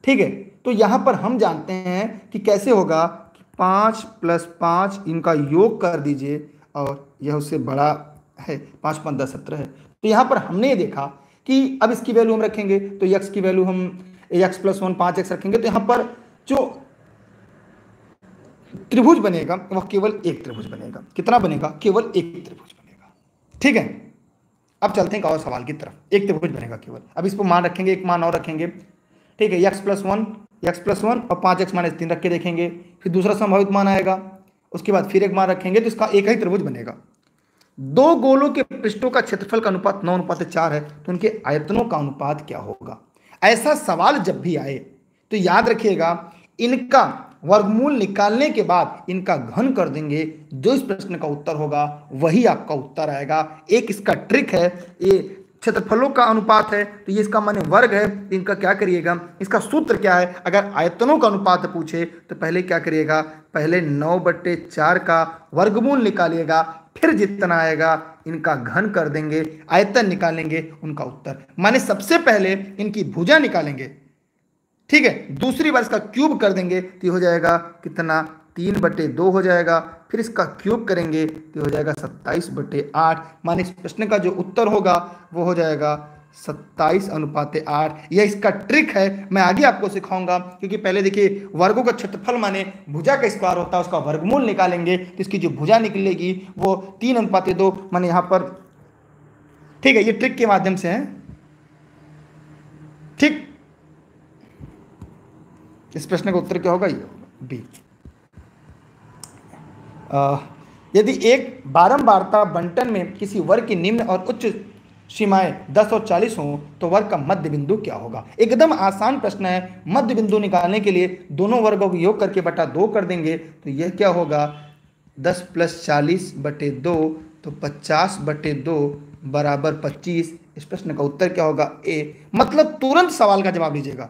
ठीक है, तो यहाँ पर हम जानते हैं कि कैसे होगा कि पाँच प्लस पाँच, इनका योग कर दीजिए और यह उससे बड़ा है, पाँच पाँच दस सत्रह है। तो यहाँ पर हमने देखा कि अब इसकी वैल्यू हम रखेंगे तो यक्स की वैल्यू हम एक्स प्लस वन पाँच एक्स रखेंगे, तो यहाँ पर जो त्रिभुज बनेगा वह केवल एक त्रिभुज बनेगा। कितना बनेगा? केवल एक त्रिभुज बनेगा। ठीक है, अब चलते हैं एक और सवाल की तरफ। एक त्रिभुज बनेगा केवल। अब इसको मान रखेंगे, एक मान और रखेंगे, ठीक है, x plus one x plus one और पाँच एक्स माइनस तीन रख के देखेंगे, फिर दूसरा संभावित मान आएगा, उसके बाद फिर एक मान रखेंगे, तो इसका एक ही त्रिभुज बनेगा। दो गोलों के पृष्ठों का क्षेत्रफल का अनुपात नौ अनुपात चार है, तो उनके आयतनों का अनुपात क्या होगा? ऐसा सवाल जब भी आए तो याद रखिएगा, इनका वर्गमूल निकालने के बाद इनका घन कर देंगे, जो इस प्रश्न का उत्तर होगा वही आपका उत्तर आएगा। एक इसका ट्रिक है, ये क्षेत्रफलों का अनुपात है तो ये इसका माने वर्ग है, इनका क्या करिएगा, इसका सूत्र क्या है? अगर आयतनों का अनुपात पूछे तो पहले क्या करिएगा, पहले नौ बट्टे चार का वर्गमूल निकालिएगा, फिर जितना आएगा इनका घन कर देंगे, आयतन निकालेंगे, उनका उत्तर माने सबसे पहले इनकी भुजा निकालेंगे, ठीक है, दूसरी बार इसका क्यूब कर देंगे तो हो जाएगा कितना, तीन बटे दो हो जाएगा, फिर इसका क्यूब करेंगे तो हो जाएगा सत्ताईस बटे आठ। माने इस प्रश्न का जो उत्तर होगा वो हो जाएगा सत्ताईस अनुपात आठ। यह इसका ट्रिक है, मैं आगे आपको सिखाऊंगा, क्योंकि पहले देखिए वर्गों का क्षेत्रफल माने भुजा का स्क्वायर होता है, उसका वर्गमूल निकालेंगे तो इसकी जो भुजा निकलेगी वो तीन अनुपात दो माने यहाँ पर, ठीक है, ये ट्रिक के माध्यम से है। ठीक, इस प्रश्न का उत्तर क्या होगा? ये होगा बी। यदि एक बारंबारता बंटन में किसी वर्ग की निम्न और उच्च सीमाएं दस और चालीस हों तो वर्ग का मध्य बिंदु क्या होगा? एकदम आसान प्रश्न है। मध्य बिंदु निकालने के लिए दोनों वर्गों को योग करके बटा दो कर देंगे, तो यह क्या होगा, दस प्लस चालीस बटे दो तो पचास बटे दो बराबर पच्चीस। इस प्रश्न का उत्तर क्या होगा? ए। मतलब तुरंत सवाल का जवाब लीजिएगा।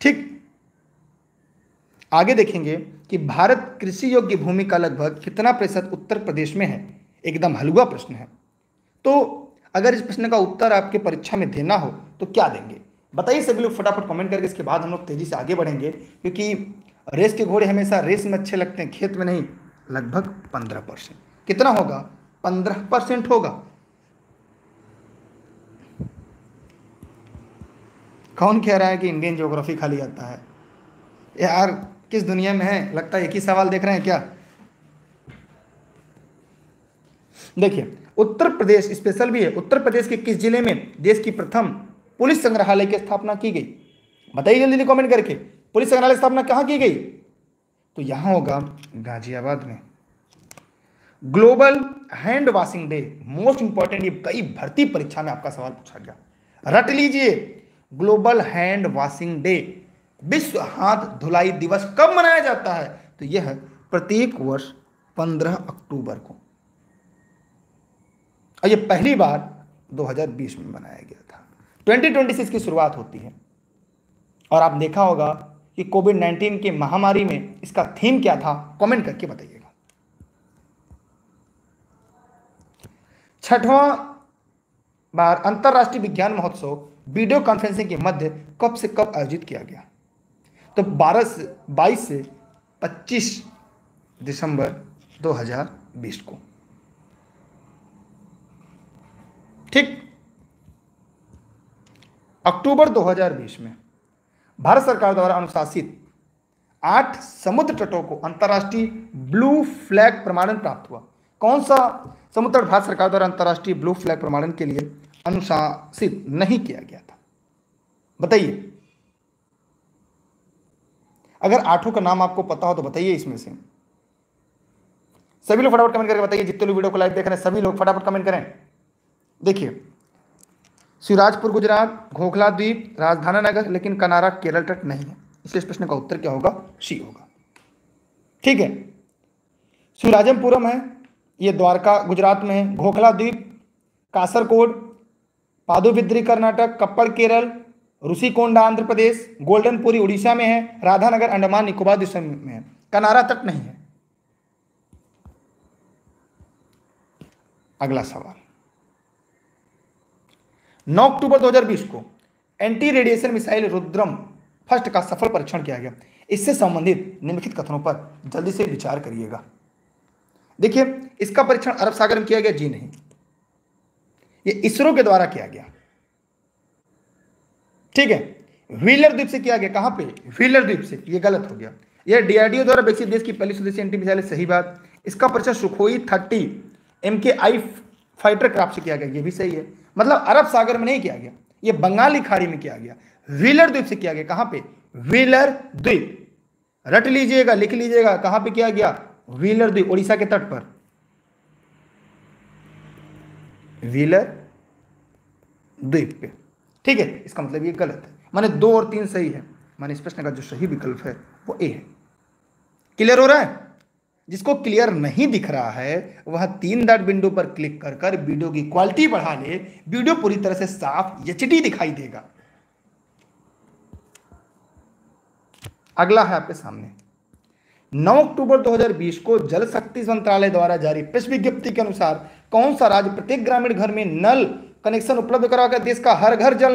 ठीक, आगे देखेंगे कि भारत कृषि योग्य भूमि का लगभग कितना प्रतिशत उत्तर प्रदेश में है? एकदम हलवा प्रश्न है, तो अगर इस प्रश्न का उत्तर आपके परीक्षा में देना हो तो क्या देंगे, बताइए सभी लोग फटाफट कमेंट करके। इसके बाद हम लोग तेजी से आगे बढ़ेंगे, क्योंकि रेस के घोड़े हमेशा रेस में अच्छे लगते हैं, खेत में नहीं। लगभग पंद्रह परसेंट कितना होगा? पंद्रह परसेंट होगा। कौन कह रहा है कि इंडियन ज्योग्राफी खाली आता है? यार किस दुनिया में है, लगता है एक ही सवाल देख रहे हैं क्या। देखिए, उत्तर प्रदेश स्पेशल भी है। उत्तर प्रदेश के किस जिले में देश की प्रथम पुलिस संग्रहालय की स्थापना की गई? बताइए जल्दी जल्दी कमेंट करके, पुलिस संग्रहालय स्थापना कहाँ की गई? तो यहाँ होगा गाजियाबाद में। Global hand washing day, most important, ये कई भर्ती परीक्षा में आपका सवाल पूछा गया, रट लीजिए। ग्लोबल हैंड वॉशिंग डे, विश्व हाथ धुलाई दिवस कब मनाया जाता है? तो यह प्रत्येक वर्ष पंद्रह अक्टूबर को, और यह पहली बार दो हज़ार बीस में मनाया गया था। दो हज़ार छब्बीस की शुरुआत होती है, और आप देखा होगा कि कोविड उन्नीस की महामारी में इसका थीम क्या था, कमेंट करके बताइएगा। छठवां बार अंतरराष्ट्रीय विज्ञान महोत्सव वीडियो कॉन्फ्रेंसिंग के मध्य कब से कब आयोजित किया गया? तो बारह से बाईस से पच्चीस दिसंबर दो हज़ार बीस को। ठीक, अक्टूबर दो हज़ार बीस में भारत सरकार द्वारा अनुशासित आठ समुद्र तटों को अंतर्राष्ट्रीय ब्लू फ्लैग प्रमाणन प्राप्त हुआ। कौन सा समुद्र भारत सरकार द्वारा अंतर्राष्ट्रीय ब्लू फ्लैग प्रमाणन के लिए अनुशासित नहीं किया गया था? बताइए, अगर आठों का नाम आपको पता हो तो बताइए इसमें से। सभी लोग फटाफट कमेंट करके बताइए, जितने लोग वीडियो को लाइव देख रहे हैं सभी लोग फटाफट कमेंट करें। देखिए, सिराजपुर गुजरात, घोखला द्वीप, राजधाना नगर, लेकिन कनारा केरल तट नहीं है, इसलिए इस प्रश्न का उत्तर क्या होगा? सी होगा। ठीक है, सिराजमपुरम है, ये द्वारका गुजरात में है, घोखला द्वीप, कासरकोड, पादुविद्री कर्नाटक, कप्पड़ केरल, रुषिकोंडा आंध्र प्रदेश, गोल्डनपुरी उड़ीसा में है, राधानगर अंडमान निकोबार द्वीप में है, कनारा तट नहीं है। अगला सवाल, नौ अक्टूबर दो हज़ार बीस को anti radiation missile Rudram first का सफल परीक्षण किया गया। इससे संबंधित निम्नलिखित कथनों पर जल्दी से विचार करिएगा। देखिए इसका परीक्षण अरब सागर में किया गया, जी नहीं, ये इसरो के द्वारा किया गया। ठीक है, व्हीलर द्वीप से किया गया, कहां पे? व्हीलर द्वीप से, ये गलत हो गया। ये डीआरडीओ द्वारा विकसित देश की पहली स्वदेशी एंटी मिसाइल, सही बात। इसका परीक्षण सुखोई थर्टी एम के आई फाइटर क्राफ्ट से किया गया, ये भी सही है। मतलब अरब सागर में नहीं किया गया, ये बंगाली खाड़ी में किया गया। व्हीलर द्वीप से किया गया, कहां पे? व्हीलर द्वीप, रट लीजिएगा, लिख लीजिएगा, कहां पे किया गया? व्हीलर द्वीप, ओडिशा के तट पर। व्हीलर द्वीप पे, ठीक है। इसका मतलब ये गलत है, माने दो और तीन सही है, माने इस प्रश्न का जो सही विकल्प है वो ए है। क्लियर हो रहा है? जिसको क्लियर नहीं दिख रहा है वह तीन डॉट विंडो पर क्लिक कर कर वीडियो की क्वालिटी बढ़ा ले, वीडियो पूरी तरह से साफ एचडी दिखाई देगा। अगला है आपके सामने नौ अक्टूबर दो हज़ार बीस को जल शक्ति मंत्रालय द्वारा जारी प्रेस विज्ञप्ति के अनुसार कौन सा राज्य प्रत्येक ग्रामीण घर में नल कनेक्शन उपलब्ध कराकर देश का हर घर जल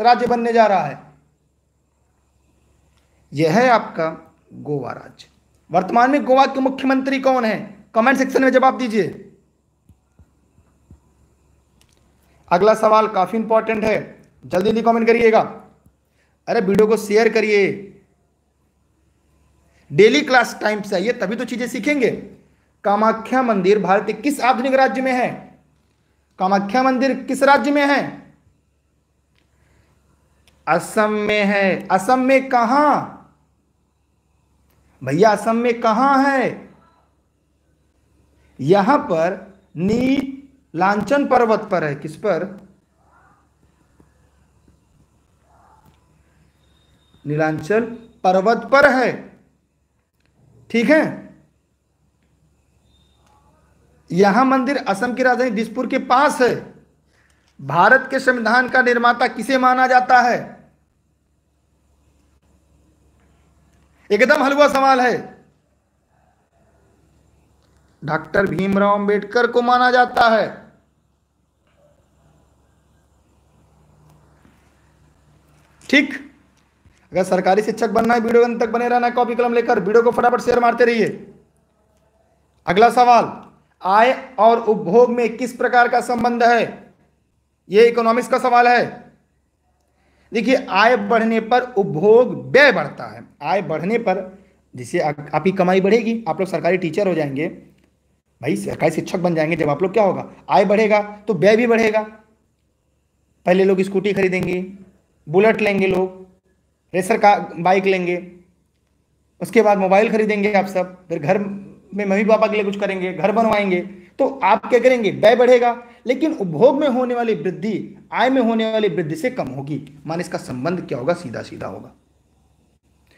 राज्य बनने जा रहा है? यह है आपका गोवा राज्य। वर्तमान में गोवा के मुख्यमंत्री कौन है? कमेंट सेक्शन में जवाब दीजिए। अगला सवाल काफी इंपॉर्टेंट है, जल्दी जल्दी कमेंट करिएगा। अरे वीडियो को शेयर करिए, डेली क्लास टाइम चाहिए, तभी तो चीजें सीखेंगे। कामाख्या मंदिर भारत के किस आधुनिक राज्य में है? कामाख्या मंदिर किस राज्य में है? असम में है। असम में कहां भैया? असम में कहां है? यहां पर नीलांचल पर्वत पर है। किस पर? नीलांचल पर्वत पर है, ठीक है। यहां मंदिर असम की राजधानी दिसपुर के पास है। भारत के संविधान का निर्माता किसे माना जाता है? एकदम हलवा सवाल है। डॉक्टर भीमराव अंबेडकर को माना जाता है। ठीक, अगर सरकारी शिक्षक बनना है, वीडियो अंत तक बने रहना, कॉपी कलम लेकर वीडियो को फटाफट शेयर मारते रहिए। अगला सवाल, आय और उपभोग में किस प्रकार का संबंध है? यह इकोनॉमिक्स का सवाल है। देखिए, आय बढ़ने पर उपभोग व्यय बढ़ता है। आय बढ़ने पर, जिसे आपकी कमाई बढ़ेगी, आप लोग सरकारी टीचर हो जाएंगे भाई, सरकारी शिक्षक बन जाएंगे, जब आप लोग क्या होगा, आय बढ़ेगा तो व्यय भी बढ़ेगा। पहले लोग स्कूटी खरीदेंगे, बुलेट लेंगे, लोग रेसर का बाइक लेंगे, उसके बाद मोबाइल खरीदेंगे आप सब, फिर घर में मम्मी पापा के लिए कुछ करेंगे, घर बनवाएंगे, तो आप क्या करेंगे, व्यय बढ़ेगा। लेकिन उपभोग में होने वाली वृद्धि आय में होने वाली वृद्धि से कम होगी, माने इसका संबंध क्या होगा, सीधा सीधा होगा,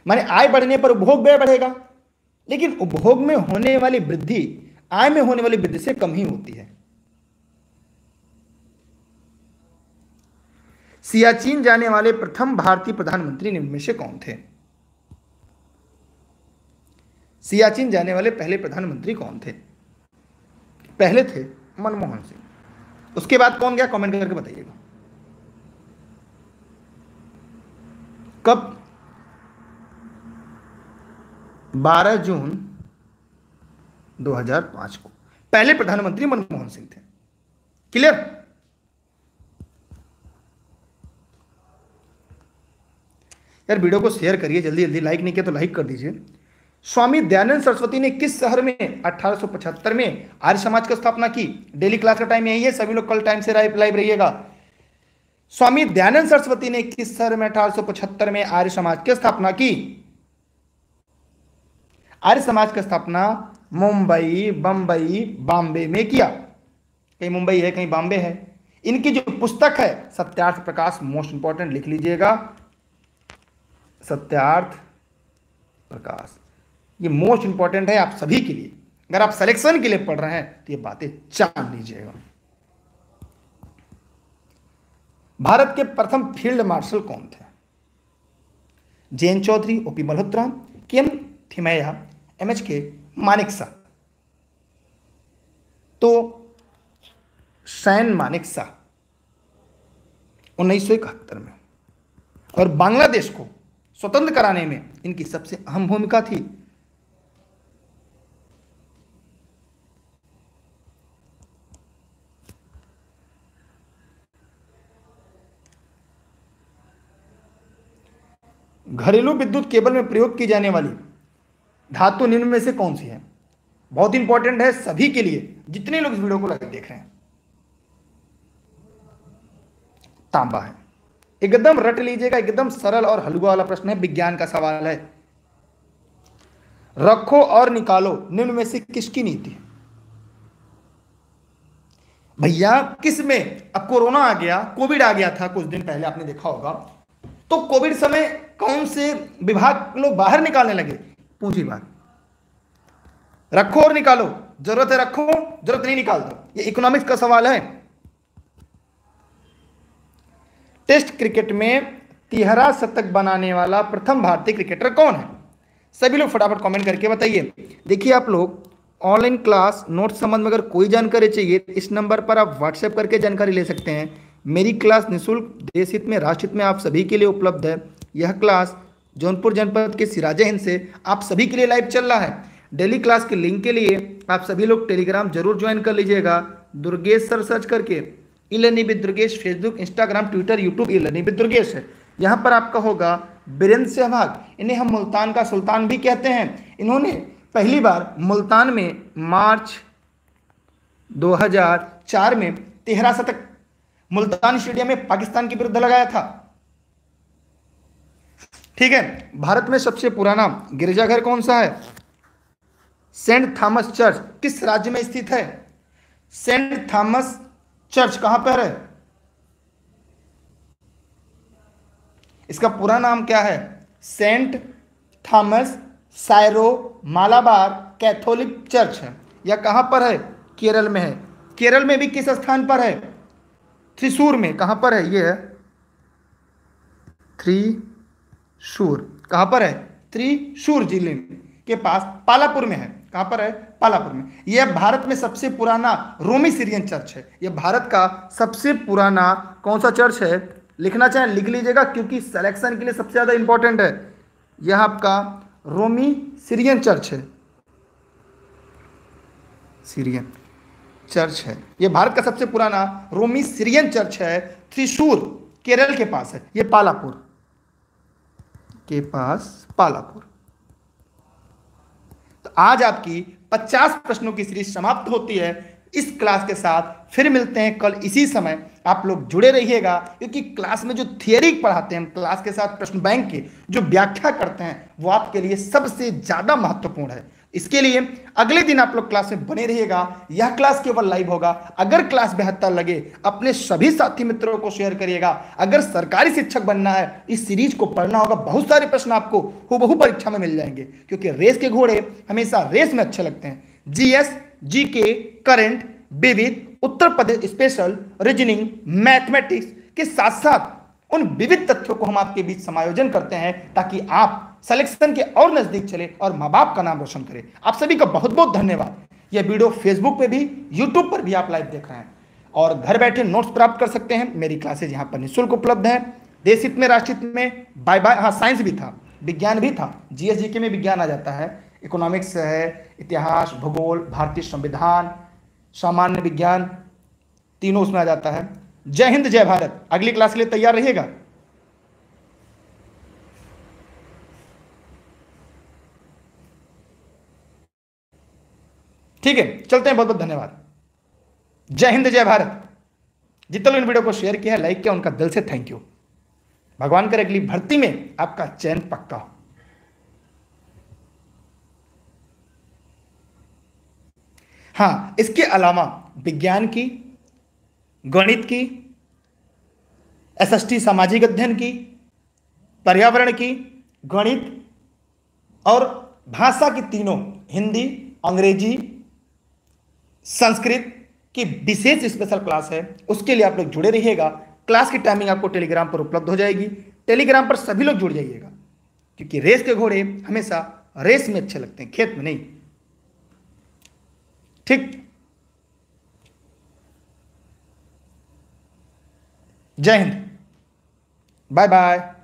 माने आय बढ़ने पर उपभोग व्यय बढ़ेगा, लेकिन उपभोग में होने वाली वृद्धि आय में होने वाली वृद्धि से कम ही होती है। सियाचिन जाने वाले प्रथम भारतीय प्रधानमंत्री निम्न में से कौन थे? सियाचिन जाने वाले पहले प्रधानमंत्री कौन थे? पहले थे मनमोहन सिंह, उसके बाद कौन गया, कमेंट करके बताइएगा। कब? बारह जून दो हज़ार पाँच को पहले प्रधानमंत्री मनमोहन सिंह थे। क्लियर? यार वीडियो को शेयर करिए जल्दी जल्दी, लाइक नहीं किया तो लाइक कर दीजिए। स्वामी दयानंद सरस्वती ने किस शहर में अठारह सौ पचहत्तर में आर्य समाज की स्थापना की? डेली क्लास का टाइम यही है, सभी लोग कल टाइम से लाइव रहिएगा। स्वामी दयानंद सरस्वती ने किस शहर में अठारह सौ पचहत्तर में आर्य समाज की स्थापना की? आर्य समाज की स्थापना मुंबई, बंबई, बॉम्बे में किया। कहीं मुंबई है, कहीं बॉम्बे है। इनकी जो पुस्तक है सत्यार्थ प्रकाश, मोस्ट इंपॉर्टेंट, लिख लीजिएगा सत्यार्थ प्रकाश, ये मोस्ट इंपॉर्टेंट है आप सभी के लिए। अगर आप सिलेक्शन के लिए पढ़ रहे हैं तो ये बातें जान लीजिएगा। भारत के प्रथम फील्ड मार्शल कौन थे? Jayant Chaudhary, OP Malhotra, KM Thimayya, MHK Manekshaw. तो सैन मानेकशॉ उन्नीस सौ इकहत्तर में, और बांग्लादेश को स्वतंत्र कराने में इनकी सबसे अहम भूमिका थी। घरेलू विद्युत केबल में प्रयोग की जाने वाली धातु निम्न में से कौन सी है? बहुत इंपॉर्टेंट है सभी के लिए, जितने लोग इस वीडियो को लाइव देख रहे हैं। तांबा है। एकदम रट लीजिएगा, एकदम सरल और हलवा वाला प्रश्न है, विज्ञान का सवाल है। रखो और निकालो निम्न में से किसकी नीति है? भैया किस में? अब कोरोना आ गया, कोविड आ गया था कुछ दिन पहले, आपने देखा होगा। तो कोविड समय कौन से विभाग लोग बाहर निकालने लगे? पूंजी विभाग। रखो और निकालो, जरूरत है रखो, जरूरत नहीं निकाल दो। ये इकोनॉमिक्स का सवाल है। टेस्ट क्रिकेट में तिहरा शतक बनाने वाला प्रथम भारतीय क्रिकेटर कौन है? सभी लोग फटाफट कमेंट करके बताइए। देखिए आप लोग ऑनलाइन क्लास नोट संबंध में अगर कोई जानकारी चाहिए इस नंबर पर आप व्हाट्सएप करके जानकारी ले सकते हैं। मेरी क्लास निःशुल्क देश हित में राष्ट्रहित में आप सभी के लिए उपलब्ध है। यह क्लास जौनपुर जनपद के सिराजे हिंद से आप सभी के लिए लाइव चल रहा है। डेली क्लास के लिंक के लिए आप सभी लोग टेलीग्राम जरूर ज्वाइन कर लीजिएगा, दुर्गेश सर सर्च करके। E learning with Durgesh Facebook Instagram Twitter YouTube e learning with Durgesh है। यहाँ पर आपका होगा बीरेंद्र सहवाग, इन्हें हम मुल्तान का सुल्तान भी कहते हैं। इन्होंने पहली बार मुल्तान में मार्च दो हज़ार चार में तिहरा शतक मुल्तान स्टेडियम में पाकिस्तान के विरुद्ध लगाया था। ठीक है। भारत में सबसे पुराना गिरजाघर कौन सा है? सेंट थॉमस चर्च किस राज्य में स्थित है? सेंट थॉमस चर्च कहां पर है? इसका पूरा नाम क्या है? Saint Thomas Syro Malabar Catholic church है। यह कहां पर है? केरल में है। केरल में भी किस स्थान पर है? थ्रिशूर में। कहां पर है? यह थ्रिशूर कहां पर है? थ्रिशूर जिले के पास पालापुर में है। कहां पर है? पालापुर में। यह भारत में सबसे पुराना रोमी सीरियन चर्च है। यह भारत का सबसे पुराना कौन सा चर्च है? लिखना चाहें लिख लीजिएगा, क्योंकि सिलेक्शन के लिए सबसे ज्यादा इंपॉर्टेंट है। यह आपका रोमी सीरियन चर्च है, सीरियन चर्च है। यह भारत का सबसे पुराना रोमी सीरियन चर्च है। थ्रिशूर केरल के पास है। यह पालापुर के पास पालापुर। तो आज आपकी पचास प्रश्नों की सीरीज समाप्त होती है इस क्लास के साथ। फिर मिलते हैं कल इसी समय। आप लोग जुड़े रहिएगा, क्योंकि क्लास में जो थियरी पढ़ाते हैं हम, क्लास के साथ प्रश्न बैंक की जो व्याख्या करते हैं वो आपके लिए सबसे ज्यादा महत्वपूर्ण है। इसके लिए अगले दिन आप लोग क्लास में बने रहिएगा। यह क्लास केवल लाइव होगा। अगर क्लास बेहतर लगे अपने सभी साथी मित्रों को शेयर करिएगा। अगर सरकारी शिक्षक बनना है इस सीरीज को पढ़ना होगा। बहुत सारे प्रश्न आपको हूबहू परीक्षा में मिल जाएंगे, क्योंकि रेस के घोड़े हमेशा रेस में अच्छे लगते हैं। जीएस जीके करंट विविध Uttar Pradesh special reasoning mathematics के साथ साथ उन विविध तथ्यों को हम आपके बीच समायोजन करते हैं, ताकि आप सिलेक्शन के और नजदीक चले और माँ बाप का नाम रोशन करें। आप सभी का बहुत बहुत धन्यवाद। यह वीडियो फेसबुक पे भी यूट्यूब पर भी आप लाइव देख रहे हैं और घर बैठे नोट्स प्राप्त कर सकते हैं। मेरी क्लासेज यहाँ पर निःशुल्क उपलब्ध हैं। देश हित में राष्ट्र हित में बाय बाय। हाँ, साइंस भी था, विज्ञान भी था। जीएस जीके में विज्ञान आ जाता है, इकोनॉमिक्स है, इतिहास, भूगोल, भारतीय संविधान, सामान्य विज्ञान, तीनों उसमें आ जाता है। जय हिंद, जय भारत। अगली क्लास के लिए तैयार रहिएगा। ठीक है, चलते हैं। बहुत बहुत धन्यवाद। जय हिंद, जय भारत। जितने लोग इन वीडियो को शेयर किया है, लाइक किया, उनका दिल से थैंक यू। भगवान करे अगली भर्ती में आपका चयन पक्का हो। हाँ, इसके अलावा विज्ञान की, गणित की, एसएसटी सामाजिक अध्ययन की, पर्यावरण की, गणित और भाषा की तीनों, हिंदी, अंग्रेजी, संस्कृत की विशेष स्पेशल क्लास है। उसके लिए आप लोग जुड़े रहिएगा। क्लास की टाइमिंग आपको टेलीग्राम पर उपलब्ध हो जाएगी। टेलीग्राम पर सभी लोग जुड़ जाइएगा, क्योंकि रेस के घोड़े हमेशा रेस में अच्छे लगते हैं, खेत में नहीं। ठीक। जय हिंद, बाय बाय।